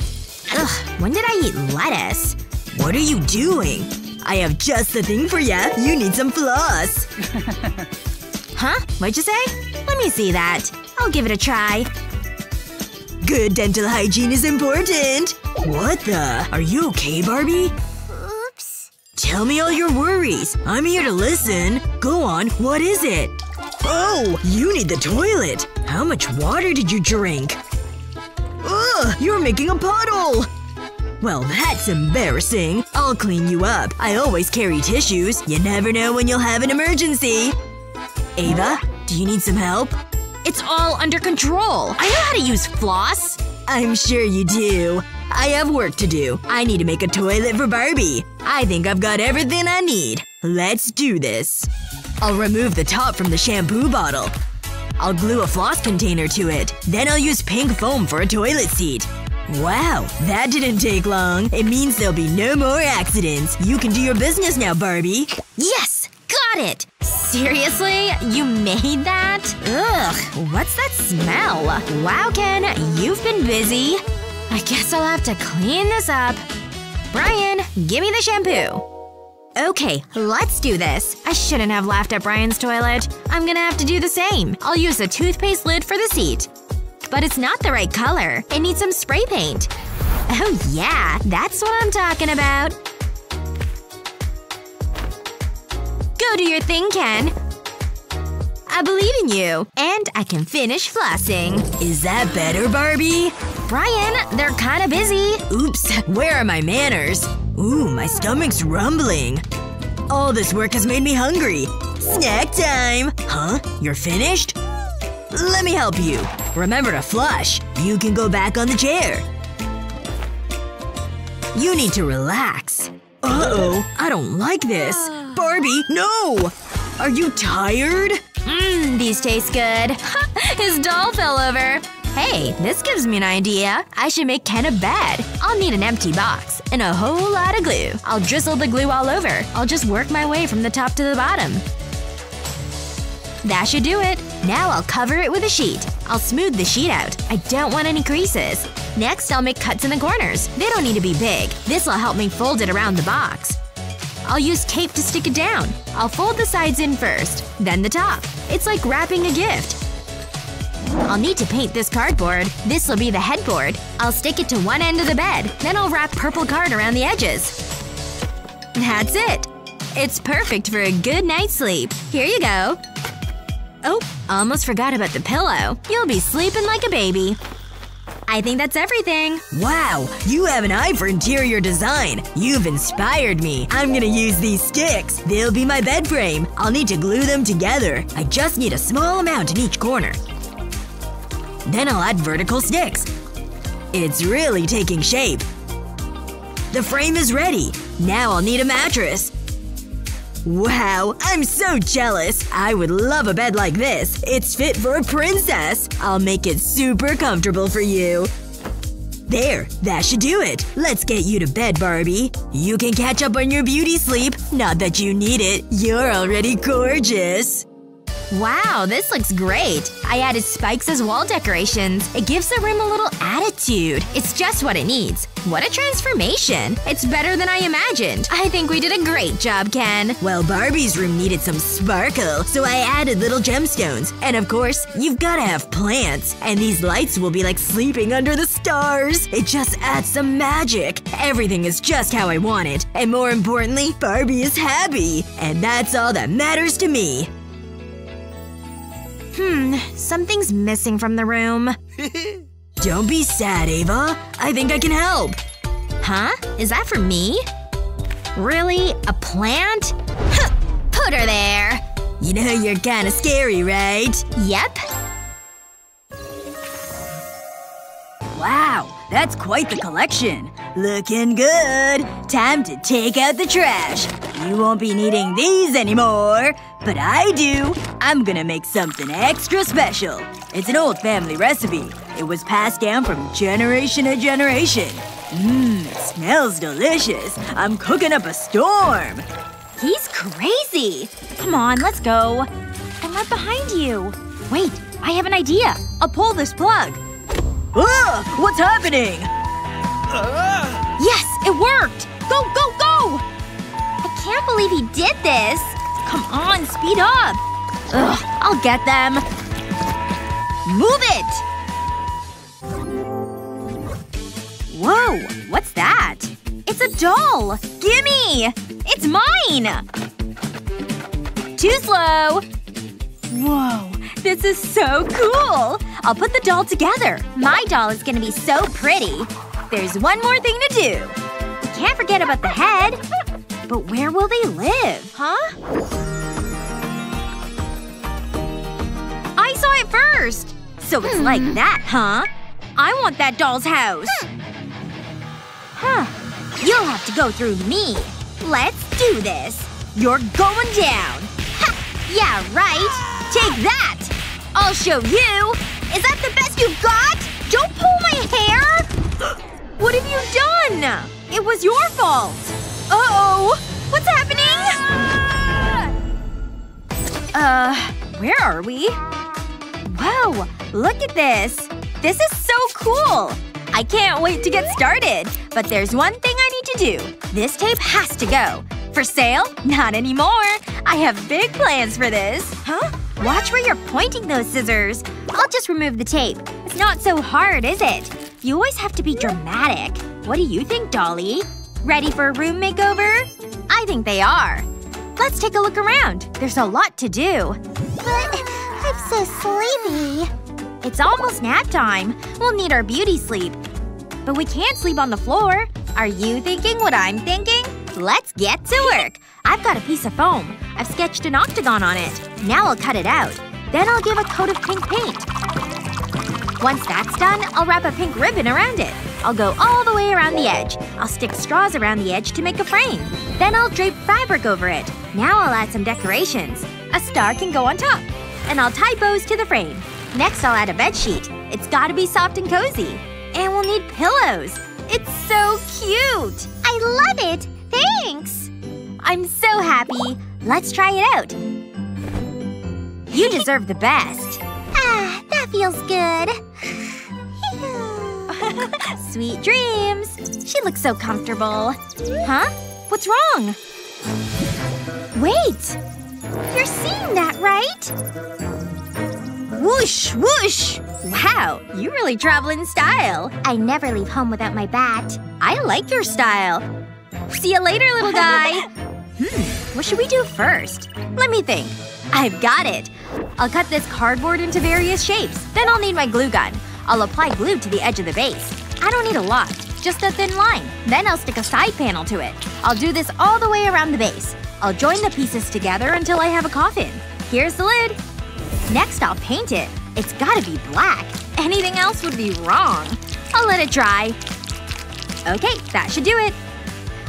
Ugh. When did I eat lettuce? What are you doing? I have just the thing for ya. You need some floss. Huh? What'd you say? Let me see that. I'll give it a try. Good dental hygiene is important. What the? Are you okay, Barbie? Oops. Tell me all your worries. I'm here to listen. Go on. What is it? Oh! You need the toilet. How much water did you drink? Ugh! You're making a puddle! Well, that's embarrassing. I'll clean you up. I always carry tissues. You never know when you'll have an emergency. Ava? Do you need some help? It's all under control. I know how to use floss. I'm sure you do. I have work to do. I need to make a toilet for Barbie. I think I've got everything I need. Let's do this. I'll remove the top from the shampoo bottle. I'll glue a floss container to it. Then I'll use pink foam for a toilet seat. Wow, that didn't take long. It means there'll be no more accidents. You can do your business now, Barbie. Yes! Got it! Seriously? You made that? Ugh. What's that smell? Wow, Ken. You've been busy. I guess I'll have to clean this up. Brian, give me the shampoo. Okay, let's do this. I shouldn't have laughed at Brian's toilet. I'm gonna have to do the same. I'll use the toothpaste lid for the seat. But it's not the right color. It needs some spray paint. Oh yeah, that's what I'm talking about. Go do your thing, Ken. I believe in you. And I can finish flossing. Is that better, Barbie? Brian, they're kinda busy. Oops. Where are my manners? Ooh, my stomach's rumbling. All this work has made me hungry. Snack time! Huh? You're finished? Let me help you. Remember to flush. You can go back on the chair. You need to relax. Uh-oh. I don't like this. Barbie, no! Are you tired? Mmm, these taste good. His doll fell over. Hey, this gives me an idea. I should make Ken a bed. I'll need an empty box. And a whole lot of glue. I'll drizzle the glue all over. I'll just work my way from the top to the bottom. That should do it. Now I'll cover it with a sheet. I'll smooth the sheet out. I don't want any creases. Next, I'll make cuts in the corners. They don't need to be big. This'll help me fold it around the box. I'll use tape to stick it down. I'll fold the sides in first, then the top. It's like wrapping a gift. I'll need to paint this cardboard. This'll be the headboard. I'll stick it to one end of the bed. Then I'll wrap purple card around the edges. That's it. It's perfect for a good night's sleep. Here you go. Oh, almost forgot about the pillow. You'll be sleeping like a baby. I think that's everything. Wow, you have an eye for interior design. You've inspired me. I'm gonna use these sticks. They'll be my bed frame. I'll need to glue them together. I just need a small amount in each corner. Then I'll add vertical sticks. It's really taking shape. The frame is ready. Now I'll need a mattress. Wow, I'm so jealous. I would love a bed like this. It's fit for a princess. I'll make it super comfortable for you. There, that should do it. Let's get you to bed, Barbie. You can catch up on your beauty sleep. Not that you need it. You're already gorgeous. Wow, this looks great. I added spikes as wall decorations. It gives the room a little attitude. It's just what it needs. What a transformation! It's better than I imagined. I think we did a great job, Ken. Well, Barbie's room needed some sparkle, so I added little gemstones. And of course, you've gotta have plants. And these lights will be like sleeping under the stars. It just adds some magic. Everything is just how I want it. And more importantly, Barbie is happy. And that's all that matters to me. Hmm, something's missing from the room. Don't be sad, Ava. I think I can help. Huh? Is that for me? Really? A plant? Huh, put her there. You know you're kinda scary, right? Yep. Wow, that's quite the collection. Looking good. Time to take out the trash. You won't be needing these anymore. But I do. I'm gonna make something extra special. It's an old family recipe. It was passed down from generation to generation. Mmm, smells delicious. I'm cooking up a storm. He's crazy. Come on, let's go. I'm right behind you. Wait, I have an idea. I'll pull this plug. Ugh! What's happening? Uh. Yes, it worked! Go, go, go! I can't believe he did this. Come on, speed up! Ugh, I'll get them. Move it! Whoa, what's that? It's a doll! Gimme! It's mine! Too slow! Whoa, this is so cool! I'll put the doll together. My doll is gonna be so pretty. There's one more thing to do. You can't forget about the head. But where will they live, huh? I saw it first! So it's hmm. like that, huh? I want that doll's house. Huh. You'll have to go through me. Let's do this. You're going down. Ha! Yeah, right. Take that! I'll show you! Is that the best you've got? Don't pull my hair! What have you done? It was your fault! Uh-oh! What's happening? Ah! Uh, where are we? Whoa! Look at this! This is so cool! I can't wait to get started! But there's one thing I need to do. This tape has to go. For sale? Not anymore! I have big plans for this. Huh? Watch where you're pointing those scissors. I'll just remove the tape. It's not so hard, is it? You always have to be dramatic. What do you think, Dolly? Ready for a room makeover? I think they are. Let's take a look around. There's a lot to do. But I'm so sleepy. It's almost nap time. We'll need our beauty sleep. But we can't sleep on the floor. Are you thinking what I'm thinking? Let's get to work. I've got a piece of foam. I've sketched an octagon on it. Now I'll cut it out. Then I'll give a coat of pink paint. Once that's done, I'll wrap a pink ribbon around it. I'll go all the way around the edge. I'll stick straws around the edge to make a frame. Then I'll drape fabric over it. Now I'll add some decorations. A star can go on top. And I'll tie bows to the frame. Next I'll add a bedsheet. It's gotta be soft and cozy. And we'll need pillows. It's so cute! I love it! Thanks! I'm so happy. Let's try it out. You deserve the best. Ah, that feels good. Sweet dreams! She looks so comfortable. Huh? What's wrong? Wait! You're seeing that, right? Whoosh, whoosh! Wow, you really travel in style. I never leave home without my bat. I like your style. See you later, little guy! Hmm, what should we do first? Let me think. I've got it! I'll cut this cardboard into various shapes. Then I'll need my glue gun. I'll apply glue to the edge of the base. I don't need a lot, just a thin line. Then I'll stick a side panel to it. I'll do this all the way around the base. I'll join the pieces together until I have a coffin. Here's the lid. Next, I'll paint it. It's gotta be black. Anything else would be wrong. I'll let it dry. Okay, that should do it.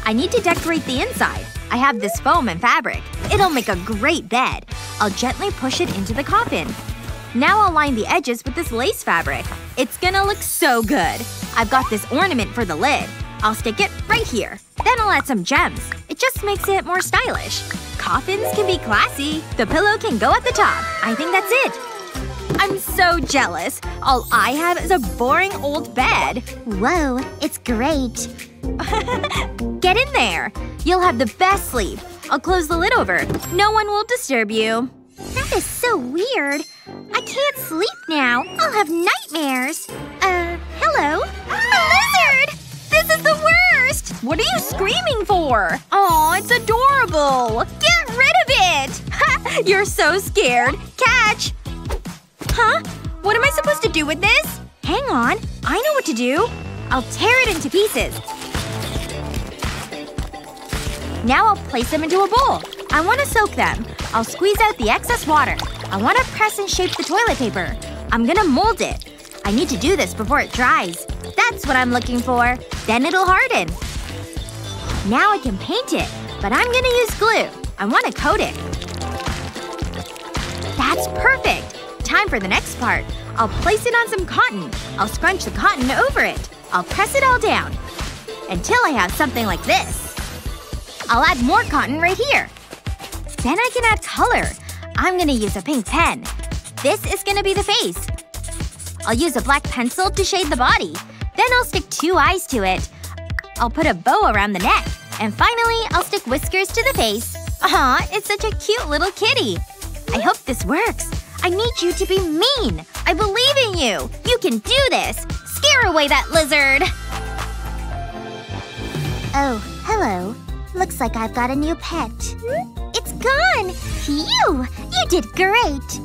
I need to decorate the inside. I have this foam and fabric. It'll make a great bed. I'll gently push it into the coffin. Now I'll line the edges with this lace fabric. It's gonna look so good. I've got this ornament for the lid. I'll stick it right here. Then I'll add some gems. It just makes it more stylish. Coffins can be classy. The pillow can go at the top. I think that's it. I'm so jealous. All I have is a boring old bed. Whoa, it's great. Get in there. You'll have the best sleep. I'll close the lid over. No one will disturb you. That is so weird. I can't sleep now. I'll have nightmares. Uh, hello? A lizard! This is the worst! What are you screaming for? Aw, it's adorable. Get rid of it! Ha! You're so scared. Catch! Huh? What am I supposed to do with this? Hang on. I know what to do. I'll tear it into pieces. Now I'll place them into a bowl. I want to soak them. I'll squeeze out the excess water. I want to press and shape the toilet paper. I'm gonna mold it. I need to do this before it dries. That's what I'm looking for. Then it'll harden. Now I can paint it. But I'm gonna use glue. I want to coat it. That's perfect. Time for the next part. I'll place it on some cotton. I'll scrunch the cotton over it. I'll press it all down. Until I have something like this. I'll add more cotton right here. Then I can add color. I'm gonna use a pink pen. This is gonna be the face. I'll use a black pencil to shade the body. Then I'll stick two eyes to it. I'll put a bow around the neck. And finally, I'll stick whiskers to the face. Aw, it's such a cute little kitty. I hope this works. I need you to be mean! I believe in you! You can do this! Scare away that lizard! Oh, hello. Looks like I've got a new pet. It's gone! Phew! You did great!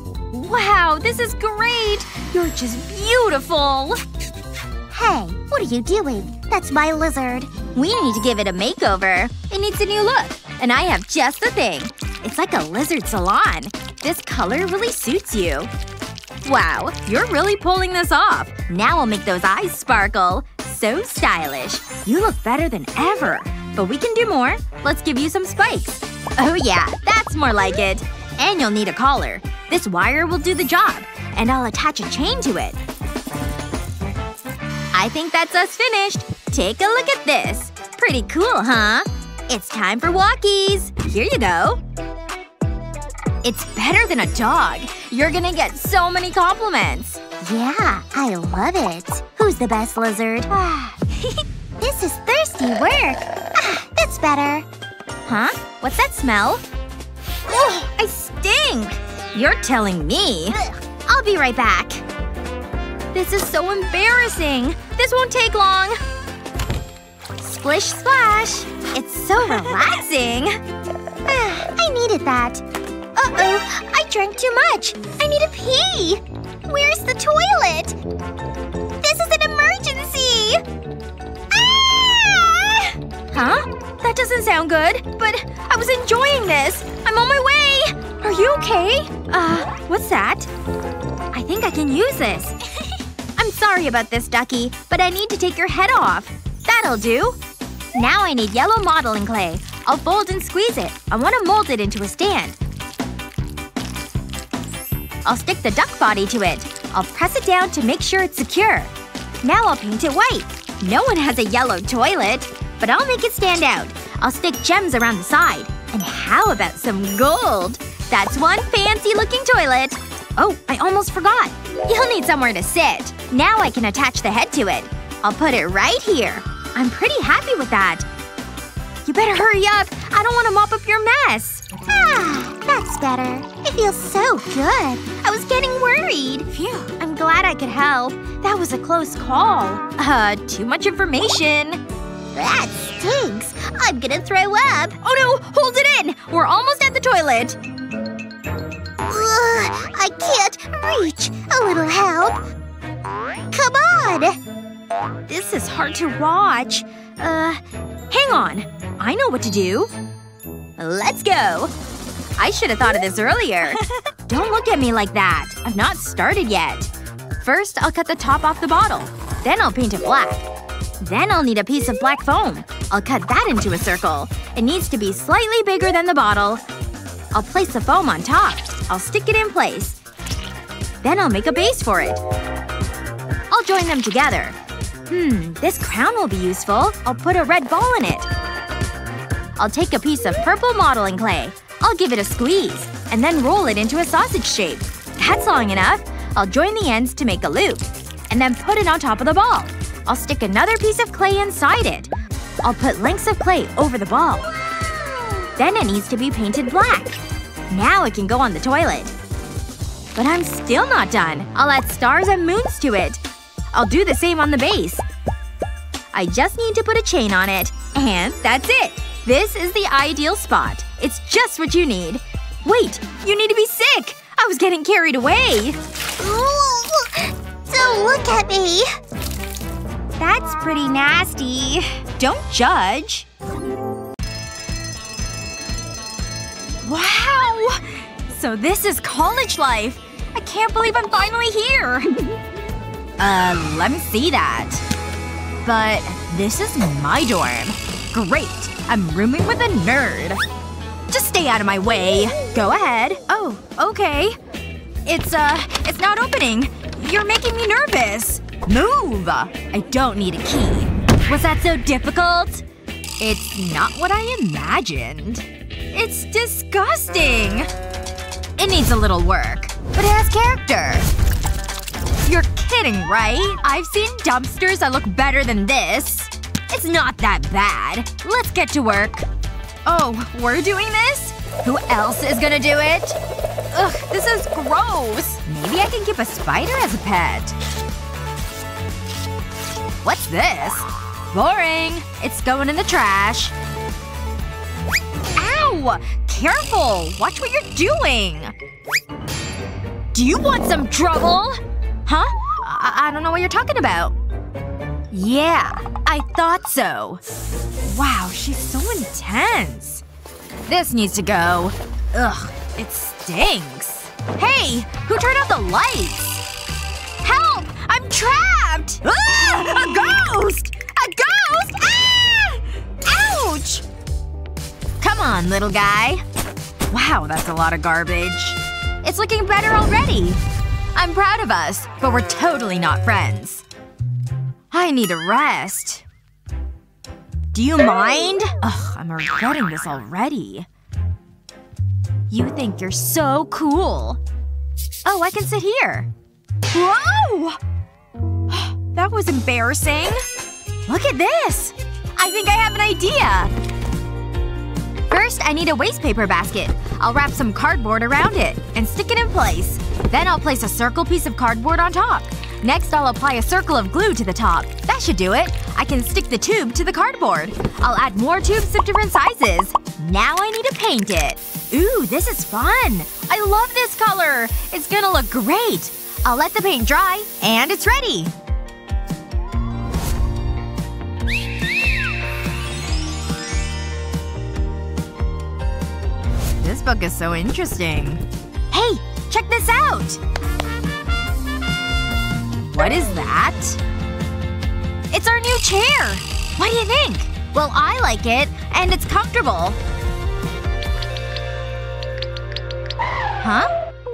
Wow, this is great! You're just beautiful! Hey, what are you doing? That's my lizard. We need to give it a makeover. It needs a new look. And I have just the thing. It's like a lizard salon. This color really suits you. Wow, you're really pulling this off. Now I'll make those eyes sparkle. So stylish. You look better than ever. But we can do more. Let's give you some spikes. Oh yeah, that's more like it. And you'll need a collar. This wire will do the job. And I'll attach a chain to it. I think that's us finished. Take a look at this. Pretty cool, huh? It's time for walkies. Here you go. It's better than a dog. You're gonna get so many compliments. Yeah, I love it. Who's the best lizard? This is thirsty work. Ah, that's better. Huh? What's that smell? Ugh, I stink! You're telling me. I'll be right back. This is so embarrassing. This won't take long. Splish splash. It's so relaxing. Ah, I needed that. Uh-oh! I drank too much! I need to pee! Where's the toilet? This is an emergency! Ah! Huh? That doesn't sound good. But I was enjoying this! I'm on my way! Are you okay? Uh, what's that? I think I can use this. I'm sorry about this, Ducky, but I need to take your head off. That'll do. Now I need yellow modeling clay. I'll fold and squeeze it. I want to mold it into a stand. I'll stick the duck body to it. I'll press it down to make sure it's secure. Now I'll paint it white. No one has a yellow toilet. But I'll make it stand out. I'll stick gems around the side. And how about some gold? That's one fancy-looking toilet. Oh, I almost forgot. You'll need somewhere to sit. Now I can attach the head to it. I'll put it right here. I'm pretty happy with that. You better hurry up. I don't want to mop up your mess. Ah, that's better. It feels so good. I was getting worried. Phew. I'm glad I could help. That was a close call. Uh, too much information. That stinks. I'm gonna throw up. Oh no! Hold it in! We're almost at the toilet. Ugh, I can't reach. A little help. Come on! This is hard to watch. Uh, hang on. I know what to do. Let's go! I should have thought of this earlier. Don't look at me like that. I've not started yet. First, I'll cut the top off the bottle. Then I'll paint it black. Then I'll need a piece of black foam. I'll cut that into a circle. It needs to be slightly bigger than the bottle. I'll place the foam on top. I'll stick it in place. Then I'll make a base for it. I'll join them together. Hmm, this crown will be useful. I'll put a red ball in it. I'll take a piece of purple modeling clay. I'll give it a squeeze. And then roll it into a sausage shape. That's long enough. I'll join the ends to make a loop. And then put it on top of the ball. I'll stick another piece of clay inside it. I'll put lengths of clay over the ball. Then it needs to be painted black. Now it can go on the toilet. But I'm still not done. I'll add stars and moons to it. I'll do the same on the base. I just need to put a chain on it. And that's it! This is the ideal spot. It's just what you need. Wait! You need to be sick! I was getting carried away! Don't look at me! That's pretty nasty. Don't judge. Wow! So this is college life! I can't believe I'm finally here! uh, let me see that. But this is my dorm. Great! I'm rooming with a nerd. Just stay out of my way. Go ahead. Oh, okay. It's, uh, it's not opening. You're making me nervous. Move! I don't need a key. Was that so difficult? It's not what I imagined. It's disgusting! It needs a little work. But it has character. You're kidding, right? I've seen dumpsters that look better than this. It's not that bad. Let's get to work. Oh, we're doing this? Who else is gonna do it? Ugh, this is gross. Maybe I can keep a spider as a pet. What's this? Boring. It's going in the trash. Ow! Careful! Watch what you're doing! Do you want some trouble? Huh? I, I don't know what you're talking about. Yeah, I thought so. Wow, she's so intense. This needs to go. Ugh, it stinks. Hey! Who turned out the lights? Help! I'm trapped! Ah! A ghost! A ghost! Ah! Ouch! Come on, little guy. Wow, that's a lot of garbage. It's looking better already. I'm proud of us, but we're totally not friends. I need a rest. Do you mind? Ugh, I'm regretting this already. You think you're so cool. Oh, I can sit here. Whoa! That was embarrassing. Look at this! I think I have an idea! First, I need a wastepaper basket. I'll wrap some cardboard around it and stick it in place. Then I'll place a circle piece of cardboard on top. Next, I'll apply a circle of glue to the top. That should do it. I can stick the tube to the cardboard. I'll add more tubes of different sizes. Now I need to paint it. Ooh, this is fun! I love this color! It's gonna look great! I'll let the paint dry. And it's ready! This book is so interesting. Hey! Check this out! What is that? It's our new chair! What do you think? Well, I like it. And it's comfortable. Huh?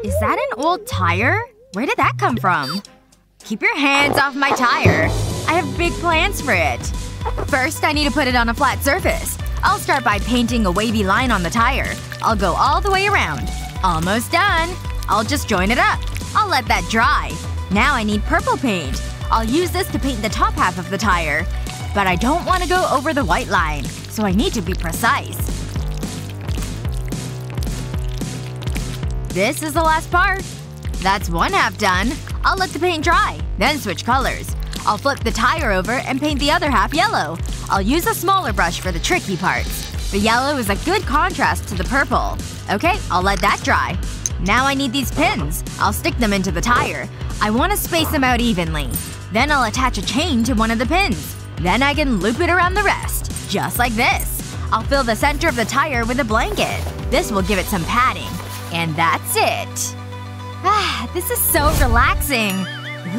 Is that an old tire? Where did that come from? Keep your hands off my tire. I have big plans for it. First, I need to put it on a flat surface. I'll start by painting a wavy line on the tire. I'll go all the way around. Almost done. I'll just join it up. I'll let that dry. Now I need purple paint. I'll use this to paint the top half of the tire. But I don't want to go over the white line, so I need to be precise. This is the last part. That's one half done. I'll let the paint dry, then switch colors. I'll flip the tire over and paint the other half yellow. I'll use a smaller brush for the tricky parts. The yellow is a good contrast to the purple. Okay, I'll let that dry. Now I need these pins. I'll stick them into the tire. I want to space them out evenly. Then I'll attach a chain to one of the pins. Then I can loop it around the rest. Just like this. I'll fill the center of the tire with a blanket. This will give it some padding. And that's it. Ah, this is so relaxing.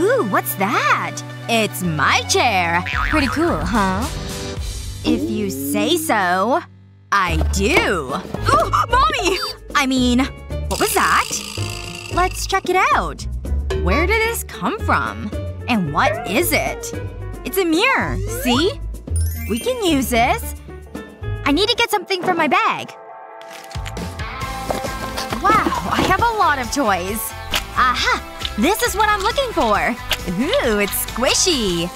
Ooh, what's that? It's my chair. Pretty cool, huh? If you say so. I do. Ooh, mommy! I mean, what was that? Let's check it out. Where did this come from? And what is it? It's a mirror, see? We can use this. I need to get something from my bag. Wow, I have a lot of toys. Aha! This is what I'm looking for! Ooh, it's squishy!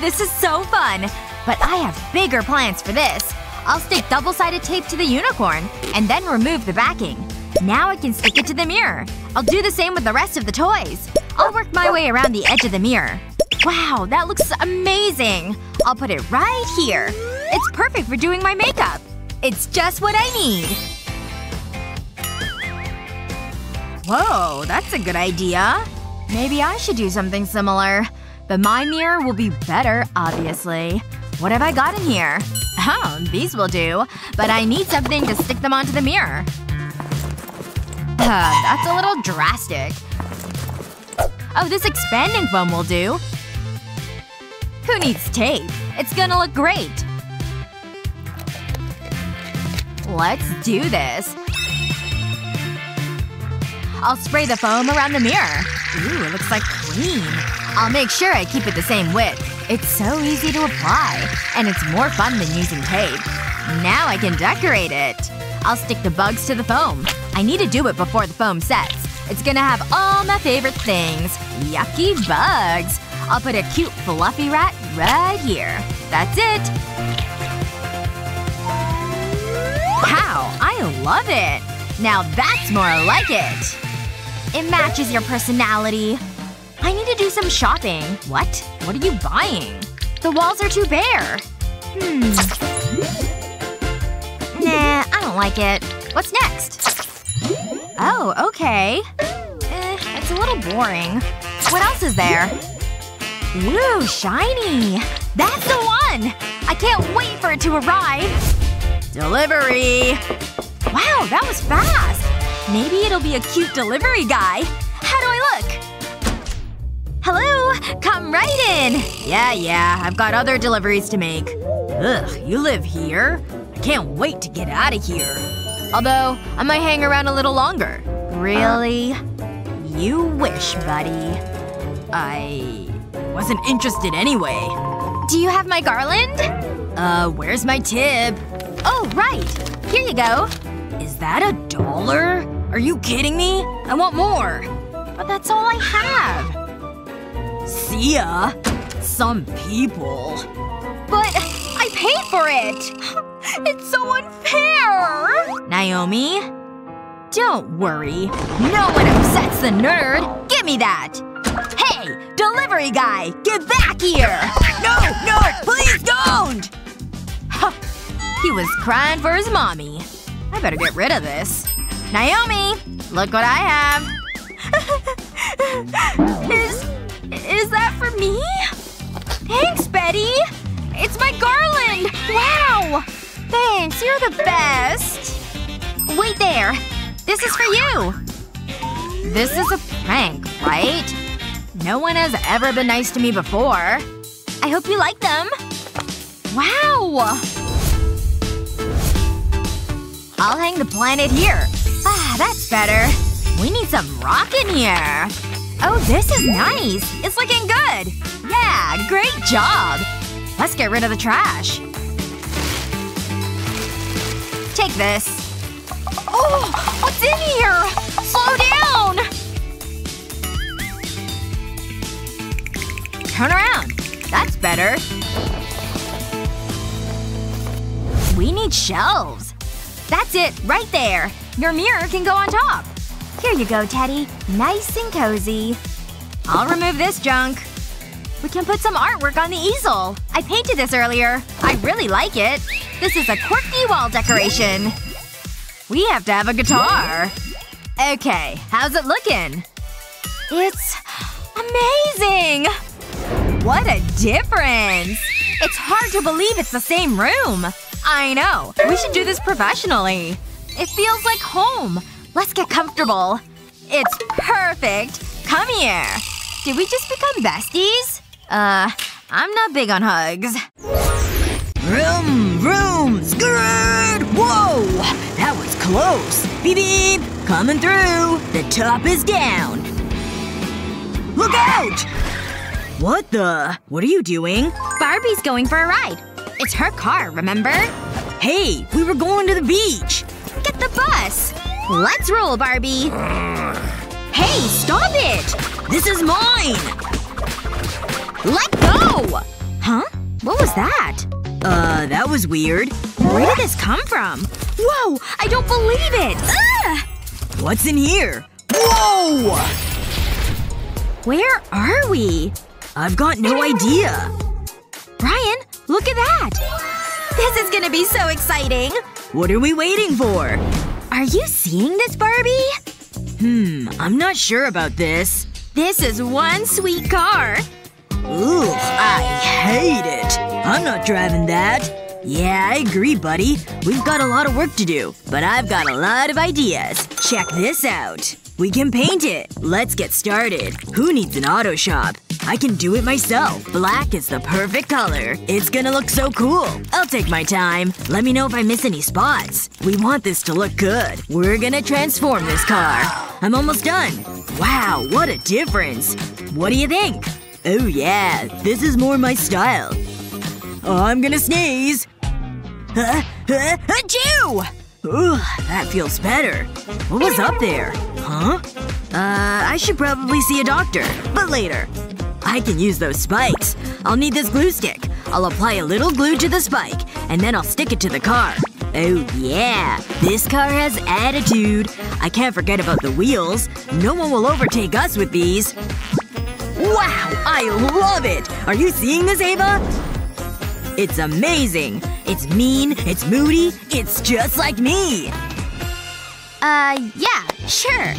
This is so fun! But I have bigger plans for this. I'll stick double-sided tape to the unicorn, and then remove the backing. Now I can stick it to the mirror. I'll do the same with the rest of the toys. I'll work my way around the edge of the mirror. Wow, that looks amazing! I'll put it right here. It's perfect for doing my makeup. It's just what I need. Whoa, that's a good idea. Maybe I should do something similar. But my mirror will be better, obviously. What have I got in here? Oh, these will do. But I need something to stick them onto the mirror. Uh, that's a little drastic. Oh, this expanding foam will do. Who needs tape? It's gonna look great. Let's do this. I'll spray the foam around the mirror. Ooh, it looks like cream. I'll make sure I keep it the same width. It's so easy to apply. And it's more fun than using tape. Now I can decorate it. I'll stick the bugs to the foam. I need to do it before the foam sets. It's gonna have all my favorite things. Yucky bugs. I'll put a cute fluffy rat right here. That's it. Wow, I love it. Now that's more like it. It matches your personality. I need to do some shopping. What? What are you buying? The walls are too bare. Hmm. Nah, I don't like it. What's next? Oh, okay. Eh, it's a little boring. What else is there? Ooh, shiny! That's the one! I can't wait for it to arrive! Delivery! Wow, that was fast! Maybe it'll be a cute delivery guy. How do I look? Hello? Come right in! Yeah, yeah. I've got other deliveries to make. Ugh, you live here? I can't wait to get out of here. Although, I might hang around a little longer. Really? Uh, you wish, buddy. I… wasn't interested anyway. Do you have my garland? Uh, where's my tip? Oh, right! Here you go. Is that a dollar? Are you kidding me? I want more. But that's all I have. See ya. Some people. But I paid for it! It's so unfair! Naomi? Don't worry. No one upsets the nerd! Give me that! Hey! Delivery guy! Get back here! No! No! Please don't! Huh. He was crying for his mommy. I better get rid of this. Naomi! Look what I have! is… is that for me? Thanks, Betty! It's my garland! Wow! Thanks, you're the best! Wait there! This is for you! This is a prank, right? No one has ever been nice to me before. I hope you like them. Wow! I'll hang the planet here. Ah, that's better. We need some rock in here. Oh, this is nice. It's looking good. Yeah, great job. Let's get rid of the trash. Take this. Oh! What's in here? Slow down! Turn around. That's better. We need shelves. That's it, right there. Your mirror can go on top. Here you go, Teddy. Nice and cozy. I'll remove this junk. We can put some artwork on the easel. I painted this earlier. I really like it. This is a quirky wall decoration. We have to have a guitar. Okay, how's it looking? It's… amazing! What a difference! It's hard to believe it's the same room! I know. We should do this professionally. It feels like home. Let's get comfortable. It's perfect! Come here! Did we just become besties? Uh, I'm not big on hugs. Vroom, vroom, skirt! Whoa! That was close. Beep beep! Coming through! The top is down. Look out! What the? What are you doing? Barbie's going for a ride. It's her car, remember? Hey, we were going to the beach! Get the bus! Let's roll, Barbie! Hey, stop it! This is mine! Let go! Huh? What was that? Uh, that was weird. Where did this come from? Whoa! I don't believe it! Ugh! What's in here? Whoa! Where are we? I've got no idea. Brian, look at that! This is gonna be so exciting! What are we waiting for? Are you seeing this, Barbie? Hmm, I'm not sure about this. This is one sweet car. Ooh, I hate it. I'm not driving that. Yeah, I agree, buddy. We've got a lot of work to do. But I've got a lot of ideas. Check this out. We can paint it. Let's get started. Who needs an auto shop? I can do it myself. Black is the perfect color. It's gonna look so cool. I'll take my time. Let me know if I miss any spots. We want this to look good. We're gonna transform this car. I'm almost done. Wow, what a difference. What do you think? Oh yeah, this is more my style. I'm gonna sneeze. Huh? Huh? Achoo! Ooh, that feels better. What was up there? Huh? Uh, I should probably see a doctor. But later. I can use those spikes. I'll need this glue stick. I'll apply a little glue to the spike, and then I'll stick it to the car. Oh yeah. This car has attitude. I can't forget about the wheels. No one will overtake us with these. Wow! I love it! Are you seeing this, Ava? It's amazing. It's mean, it's moody, it's just like me! Uh, yeah, sure.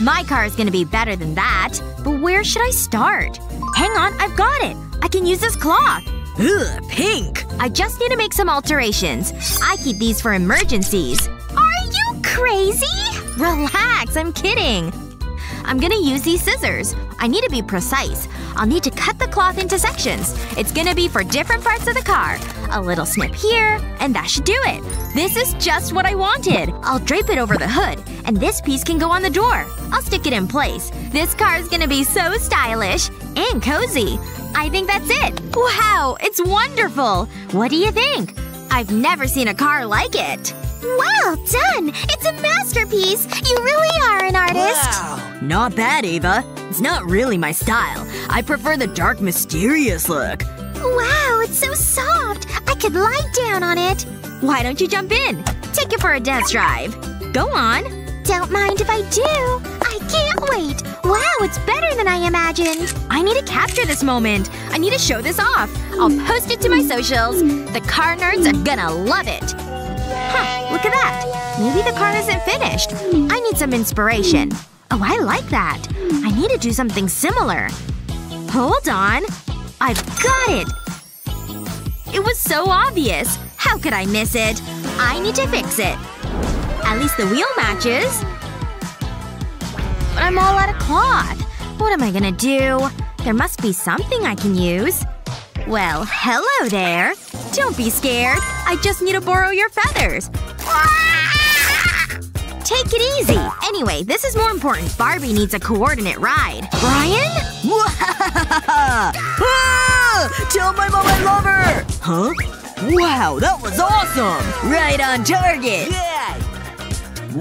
My car is gonna be better than that. But where should I start? Hang on, I've got it! I can use this cloth! Ugh, pink! I just need to make some alterations. I keep these for emergencies. Are you crazy? Relax, I'm kidding. I'm gonna use these scissors. I need to be precise. I'll need to cut the cloth into sections. It's gonna be for different parts of the car. A little snip here, and that should do it. This is just what I wanted. I'll drape it over the hood, and this piece can go on the door. I'll stick it in place. This car is gonna be so stylish. And cozy. I think that's it. Wow, it's wonderful! What do you think? I've never seen a car like it. Well done! It's a masterpiece! You really are an artist! Wow. Not bad, Ava. It's not really my style. I prefer the dark, mysterious look. Wow, it's so soft! I could lie down on it! Why don't you jump in? Take it for a test drive. Go on. Don't mind if I do. I can't wait! Wow, it's better than I imagined! I need to capture this moment. I need to show this off. I'll post it to my socials. The car nerds are gonna love it. Huh, look at that. Maybe the car isn't finished. I need some inspiration. Oh, I like that. I need to do something similar. Hold on. I've got it! It was so obvious. How could I miss it? I need to fix it. At least the wheel matches. But I'm all out of cloth. What am I gonna do? There must be something I can use. Well, hello there. Don't be scared. I just need to borrow your feathers. Take it easy. Anyway, this is more important. Barbie needs a coordinate ride. Brian? Ah! Tell my mom I love her! Huh? Wow, that was awesome! Right on target! Yeah!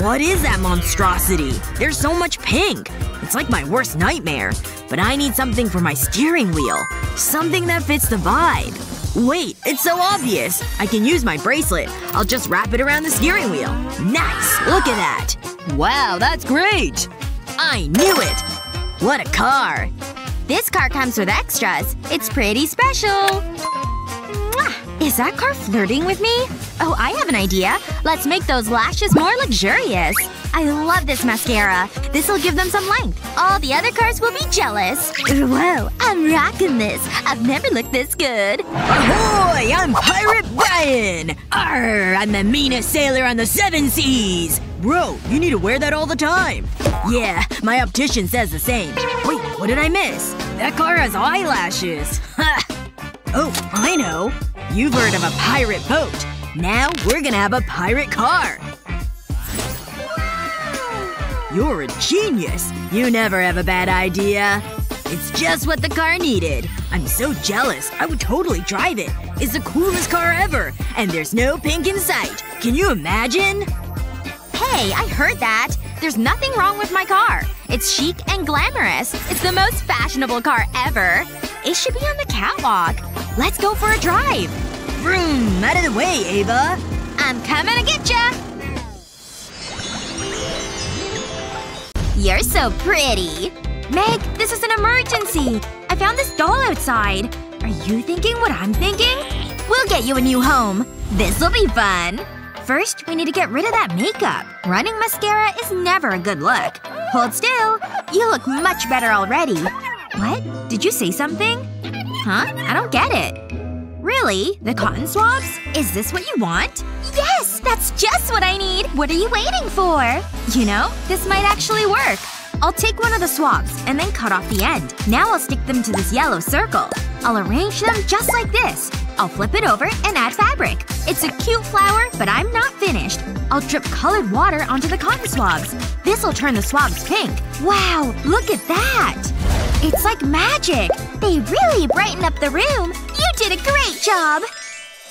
What is that monstrosity? There's so much pink. It's like my worst nightmare. But I need something for my steering wheel. Something that fits the vibe. Wait, it's so obvious! I can use my bracelet. I'll just wrap it around the steering wheel. Nice! Look at that! Wow, that's great! I knew it! What a car! This car comes with extras. It's pretty special. Mwah! Is that car flirting with me? Oh, I have an idea. Let's make those lashes more luxurious. I love this mascara. This'll give them some length. All the other cars will be jealous. Whoa, I'm rocking this. I've never looked this good. Ahoy! I'm Pirate Brian! Arr! I'm the meanest sailor on the seven seas! Bro, you need to wear that all the time. Yeah, my optician says the same. Wait, what did I miss? That car has eyelashes. Ha! Oh, I know. You've heard of a pirate boat. Now we're gonna have a pirate car. You're a genius! You never have a bad idea. It's just what the car needed. I'm so jealous. I would totally drive it. It's the coolest car ever. And there's no pink in sight. Can you imagine? Hey, I heard that. There's nothing wrong with my car. It's chic and glamorous. It's the most fashionable car ever. It should be on the catwalk. Let's go for a drive. Vroom! Out of the way, Ava. I'm coming to get ya! You're so pretty. Meg, this is an emergency. I found this doll outside. Are you thinking what I'm thinking? We'll get you a new home. This'll be fun. First, we need to get rid of that makeup. Running mascara is never a good look. Hold still. You look much better already. What? Did you say something? Huh? I don't get it. Really? The cotton swabs? Is this what you want? Yes! That's just what I need! What are you waiting for? You know, this might actually work. I'll take one of the swabs and then cut off the end. Now I'll stick them to this yellow circle. I'll arrange them just like this. I'll flip it over and add fabric. It's a cute flower, but I'm not finished. I'll drip colored water onto the cotton swabs. This'll turn the swabs pink. Wow! Look at that! It's like magic! They really brighten up the room! You did a great job!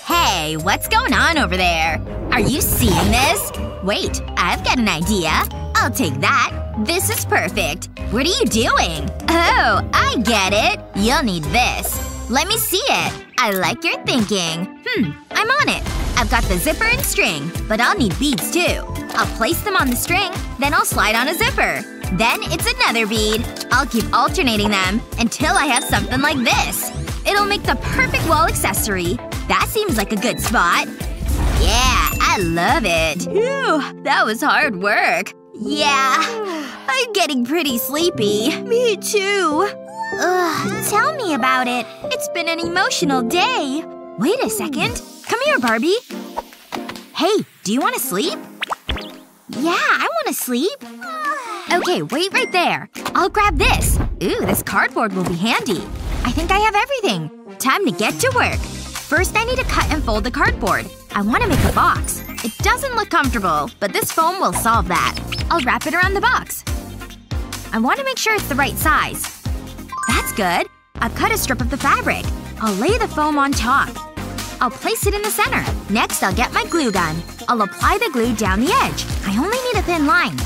Hey, what's going on over there? Are you seeing this? Wait, I've got an idea. I'll take that. This is perfect. What are you doing? Oh, I get it. You'll need this. Let me see it. I like your thinking. Hmm, I'm on it. I've got the zipper and string. But I'll need beads too. I'll place them on the string, then I'll slide on a zipper. Then it's another bead. I'll keep alternating them until I have something like this. It'll make the perfect wall accessory. That seems like a good spot. Yeah, I love it. Phew, that was hard work. Yeah, I'm getting pretty sleepy. Me too. Ugh, tell me about it. It's been an emotional day. Wait a second. Come here, Barbie. Hey, do you want to sleep? Yeah, I want to sleep. Okay, wait right there. I'll grab this. Ooh, this cardboard will be handy. I think I have everything. Time to get to work. First I need to cut and fold the cardboard. I want to make a box. It doesn't look comfortable, but this foam will solve that. I'll wrap it around the box. I want to make sure it's the right size. That's good. I've cut a strip of the fabric. I'll lay the foam on top. I'll place it in the center. Next I'll get my glue gun. I'll apply the glue down the edge. I only need a thin line.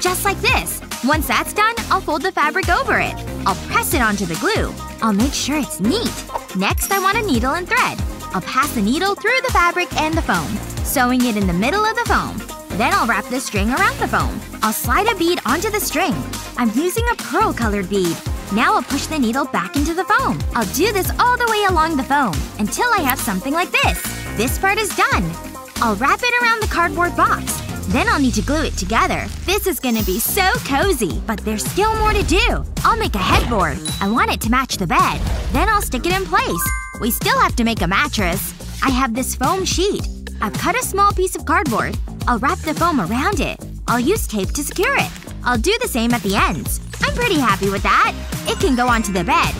Just like this. Once that's done, I'll fold the fabric over it. I'll press it onto the glue. I'll make sure it's neat. Next I want a needle and thread. I'll pass the needle through the fabric and the foam, sewing it in the middle of the foam. Then I'll wrap the string around the foam. I'll slide a bead onto the string. I'm using a pearl-colored bead. Now I'll push the needle back into the foam. I'll do this all the way along the foam until I have something like this. This part is done. I'll wrap it around the cardboard box. Then I'll need to glue it together. This is gonna be so cozy. But there's still more to do. I'll make a headboard. I want it to match the bed. Then I'll stick it in place. We still have to make a mattress. I have this foam sheet. I've cut a small piece of cardboard. I'll wrap the foam around it. I'll use tape to secure it. I'll do the same at the ends. I'm pretty happy with that. It can go onto the bed.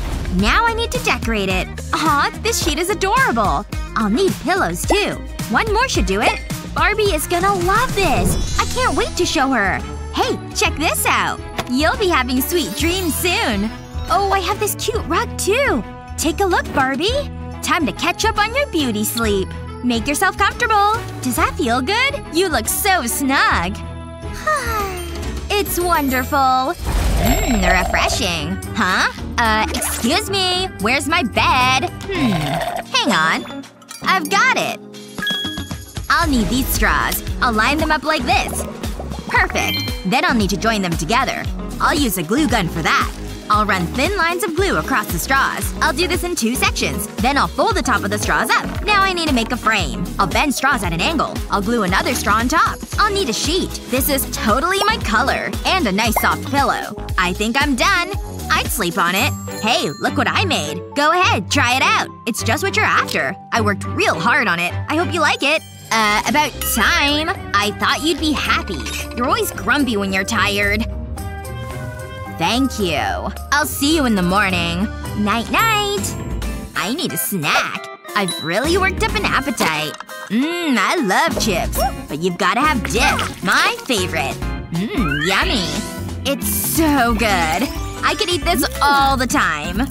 Now I need to decorate it. Aw, this sheet is adorable. I'll need pillows too. One more should do it. Barbie is gonna love this! I can't wait to show her! Hey, check this out! You'll be having sweet dreams soon! Oh, I have this cute rug too! Take a look, Barbie! Time to catch up on your beauty sleep! Make yourself comfortable! Does that feel good? You look so snug! It's wonderful! Mmm, refreshing. Huh? Uh, excuse me? Where's my bed? Hmm. Hang on. I've got it! I'll need these straws. I'll line them up like this. Perfect. Then I'll need to join them together. I'll use a glue gun for that. I'll run thin lines of glue across the straws. I'll do this in two sections. Then I'll fold the top of the straws up. Now I need to make a frame. I'll bend straws at an angle. I'll glue another straw on top. I'll need a sheet. This is totally my color. And a nice soft pillow. I think I'm done. I'd sleep on it. Hey, look what I made. Go ahead, try it out. It's just what you're after. I worked real hard on it. I hope you like it. Uh, about time. I thought you'd be happy. You're always grumpy when you're tired. Thank you. I'll see you in the morning. Night-night. I need a snack. I've really worked up an appetite. Mmm, I love chips. But you've gotta have dip. My favorite. Mmm, yummy. It's so good. I could eat this all the time.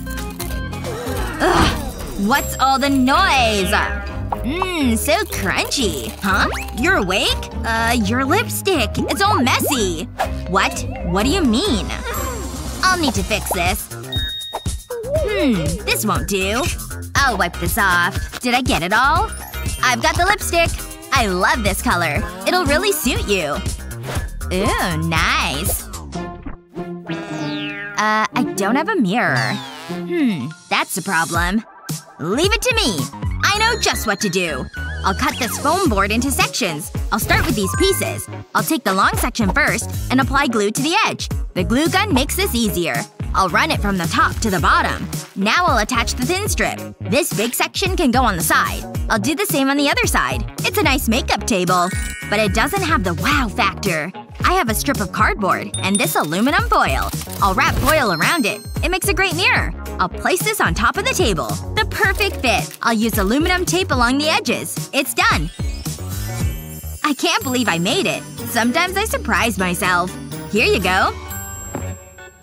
Ugh. What's all the noise? Mmm, so crunchy. Huh? You're awake? Uh, your lipstick. It's all messy. What? What do you mean? I'll need to fix this. Hmm, this won't do. I'll wipe this off. Did I get it all? I've got the lipstick. I love this color. It'll really suit you. Ooh, nice. Uh, I don't have a mirror. Hmm, that's a problem. Leave it to me. I know just what to do. I'll cut this foam board into sections. I'll start with these pieces. I'll take the long section first and apply glue to the edge. The glue gun makes this easier. I'll run it from the top to the bottom. Now I'll attach the thin strip. This big section can go on the side. I'll do the same on the other side. It's a nice makeup table. But it doesn't have the wow factor. I have a strip of cardboard and this aluminum foil. I'll wrap foil around it. It makes a great mirror. I'll place this on top of the table. The perfect fit. I'll use aluminum tape along the edges. It's done. I can't believe I made it. Sometimes I surprise myself. Here you go.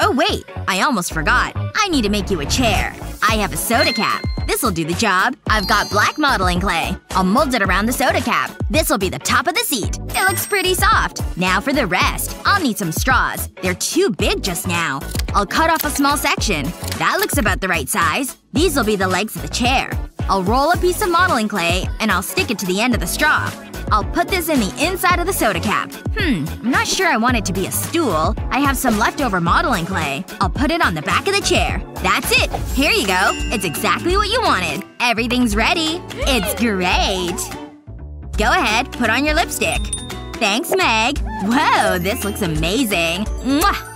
Oh wait. I almost forgot. I need to make you a chair. I have a soda cap. This'll do the job. I've got black modeling clay. I'll mold it around the soda cap. This'll be the top of the seat. It looks pretty soft. Now for the rest. I'll need some straws. They're too big just now. I'll cut off a small section. That looks about the right size. These'll be the legs of the chair. I'll roll a piece of modeling clay, and I'll stick it to the end of the straw. I'll put this in the inside of the soda cap. Hmm, I'm not sure I want it to be a stool. I have some leftover modeling clay. I'll put it on the back of the chair. That's it! Here you go. It's exactly what you wanted. Everything's ready. It's great! Go ahead, put on your lipstick. Thanks, Meg. Whoa, this looks amazing. Mwah!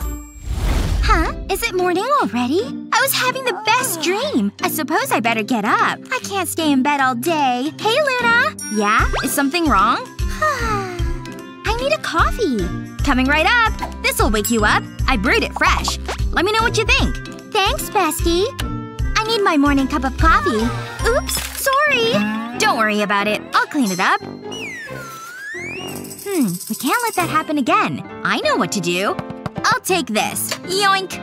Huh? Is it morning already? I was having the best dream. I suppose I better get up. I can't stay in bed all day. Hey, Luna! Yeah? Is something wrong? I need a coffee. Coming right up. This'll wake you up. I brewed it fresh. Let me know what you think. Thanks, bestie. I need my morning cup of coffee. Oops. Sorry. Don't worry about it. I'll clean it up. Hmm. We can't let that happen again. I know what to do. I'll take this. Yoink.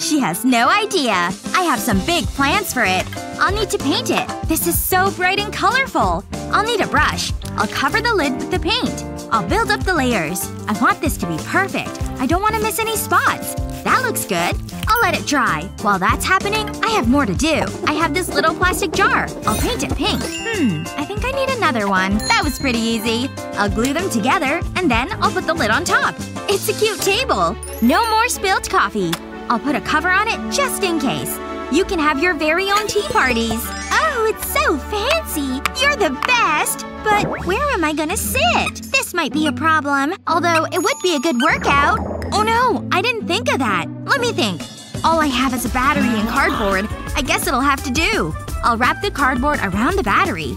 She has no idea. I have some big plans for it. I'll need to paint it. This is so bright and colorful. I'll need a brush. I'll cover the lid with the paint. I'll build up the layers. I want this to be perfect. I don't want to miss any spots. That looks good. I'll let it dry. While that's happening, I have more to do. I have this little plastic jar. I'll paint it pink. Hmm. I think I need another one. That was pretty easy. I'll glue them together, and then I'll put the lid on top. It's a cute table. No more spilled coffee. I'll put a cover on it just in case. You can have your very own tea parties. Oh, it's so fancy. You're the best. But where am I gonna sit? This might be a problem. Although, it would be a good workout. Oh no! I didn't think of that. Let me think. All I have is a battery and cardboard. I guess it'll have to do. I'll wrap the cardboard around the battery.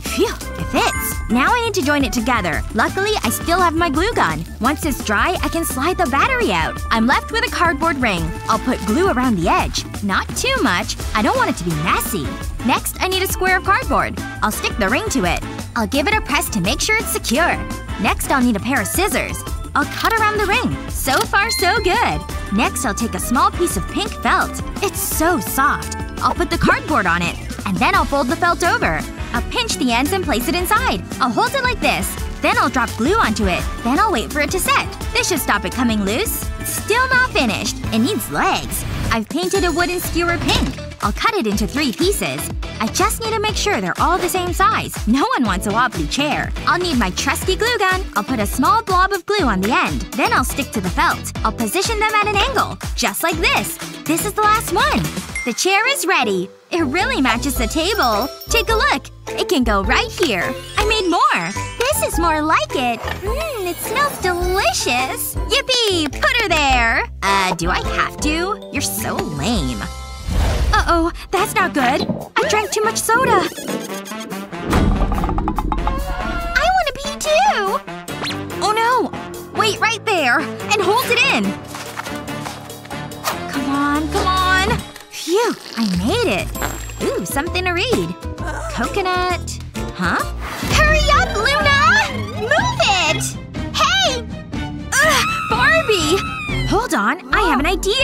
Phew. It fits. Now I need to join it together. Luckily, I still have my glue gun. Once it's dry, I can slide the battery out. I'm left with a cardboard ring. I'll put glue around the edge. Not too much. I don't want it to be messy. Next, I need a square of cardboard. I'll stick the ring to it. I'll give it a press to make sure it's secure. Next, I'll need a pair of scissors. I'll cut around the ring. So far, so good. Next, I'll take a small piece of pink felt. It's so soft. I'll put the cardboard on it. And then I'll fold the felt over. I'll pinch the ends and place it inside. I'll hold it like this. Then I'll drop glue onto it. Then I'll wait for it to set. This should stop it coming loose. Still not finished. It needs legs. I've painted a wooden skewer pink. I'll cut it into three pieces. I just need to make sure they're all the same size. No one wants a wobbly chair. I'll need my trusty glue gun. I'll put a small blob of glue on the end. Then I'll stick to the felt. I'll position them at an angle. Just like this. This is the last one. The chair is ready. It really matches the table. Take a look. It can go right here. I made more. This is more like it. Mmm, it smells delicious. Yippee! Put her there! Uh, do I have to? You're so lame. Uh-oh. That's not good. I drank too much soda. I want to pee too! Oh no! Wait right there. And hold it in. Come on, come on. Phew. I made it. Ooh, something to read. Coconut… Huh? Hurry up, Luna! Move it! Hey! Ugh, Barbie! Hold on. I have an idea.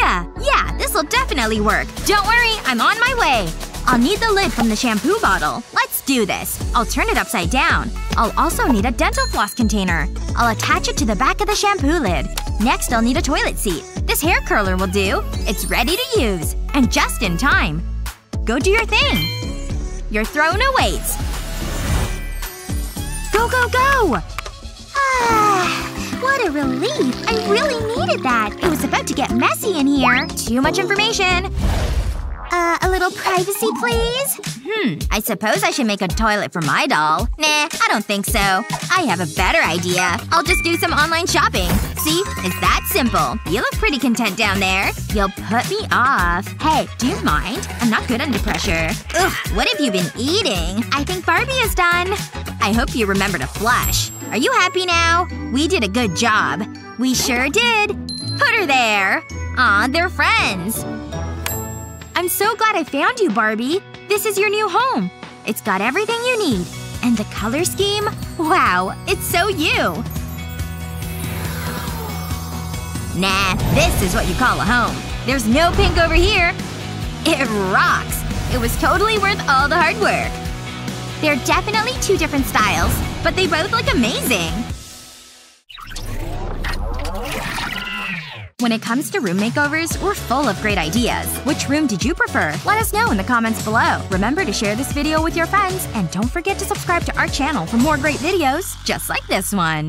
Yeah, this'll definitely work. Don't worry. I'm on my way. I'll need the lid from the shampoo bottle. Let's do this. I'll turn it upside down. I'll also need a dental floss container. I'll attach it to the back of the shampoo lid. Next, I'll need a toilet seat. This hair curler will do. It's ready to use. And just in time. Go do your thing. Your throne awaits. Go, go, go! Ah, what a relief. I really needed that. It was about to get messy in here. Too much information. Uh, a little privacy, please? Hmm. I suppose I should make a toilet for my doll. Nah, I don't think so. I have a better idea. I'll just do some online shopping. See? It's that simple. You look pretty content down there. You'll put me off. Hey, do you mind? I'm not good under pressure. Ugh, what have you been eating? I think Barbie is done. I hope you remember to flush. Are you happy now? We did a good job. We sure did. Put her there. Aw, they're friends. I'm so glad I found you, Barbie. This is your new home. It's got everything you need. And the color scheme? Wow. It's so you. Nah. This is what you call a home. There's no pink over here. It rocks. It was totally worth all the hard work. They're definitely two different styles, but they both look amazing. When it comes to room makeovers, we're full of great ideas. Which room did you prefer? Let us know in the comments below. Remember to share this video with your friends, and don't forget to subscribe to our channel for more great videos just like this one.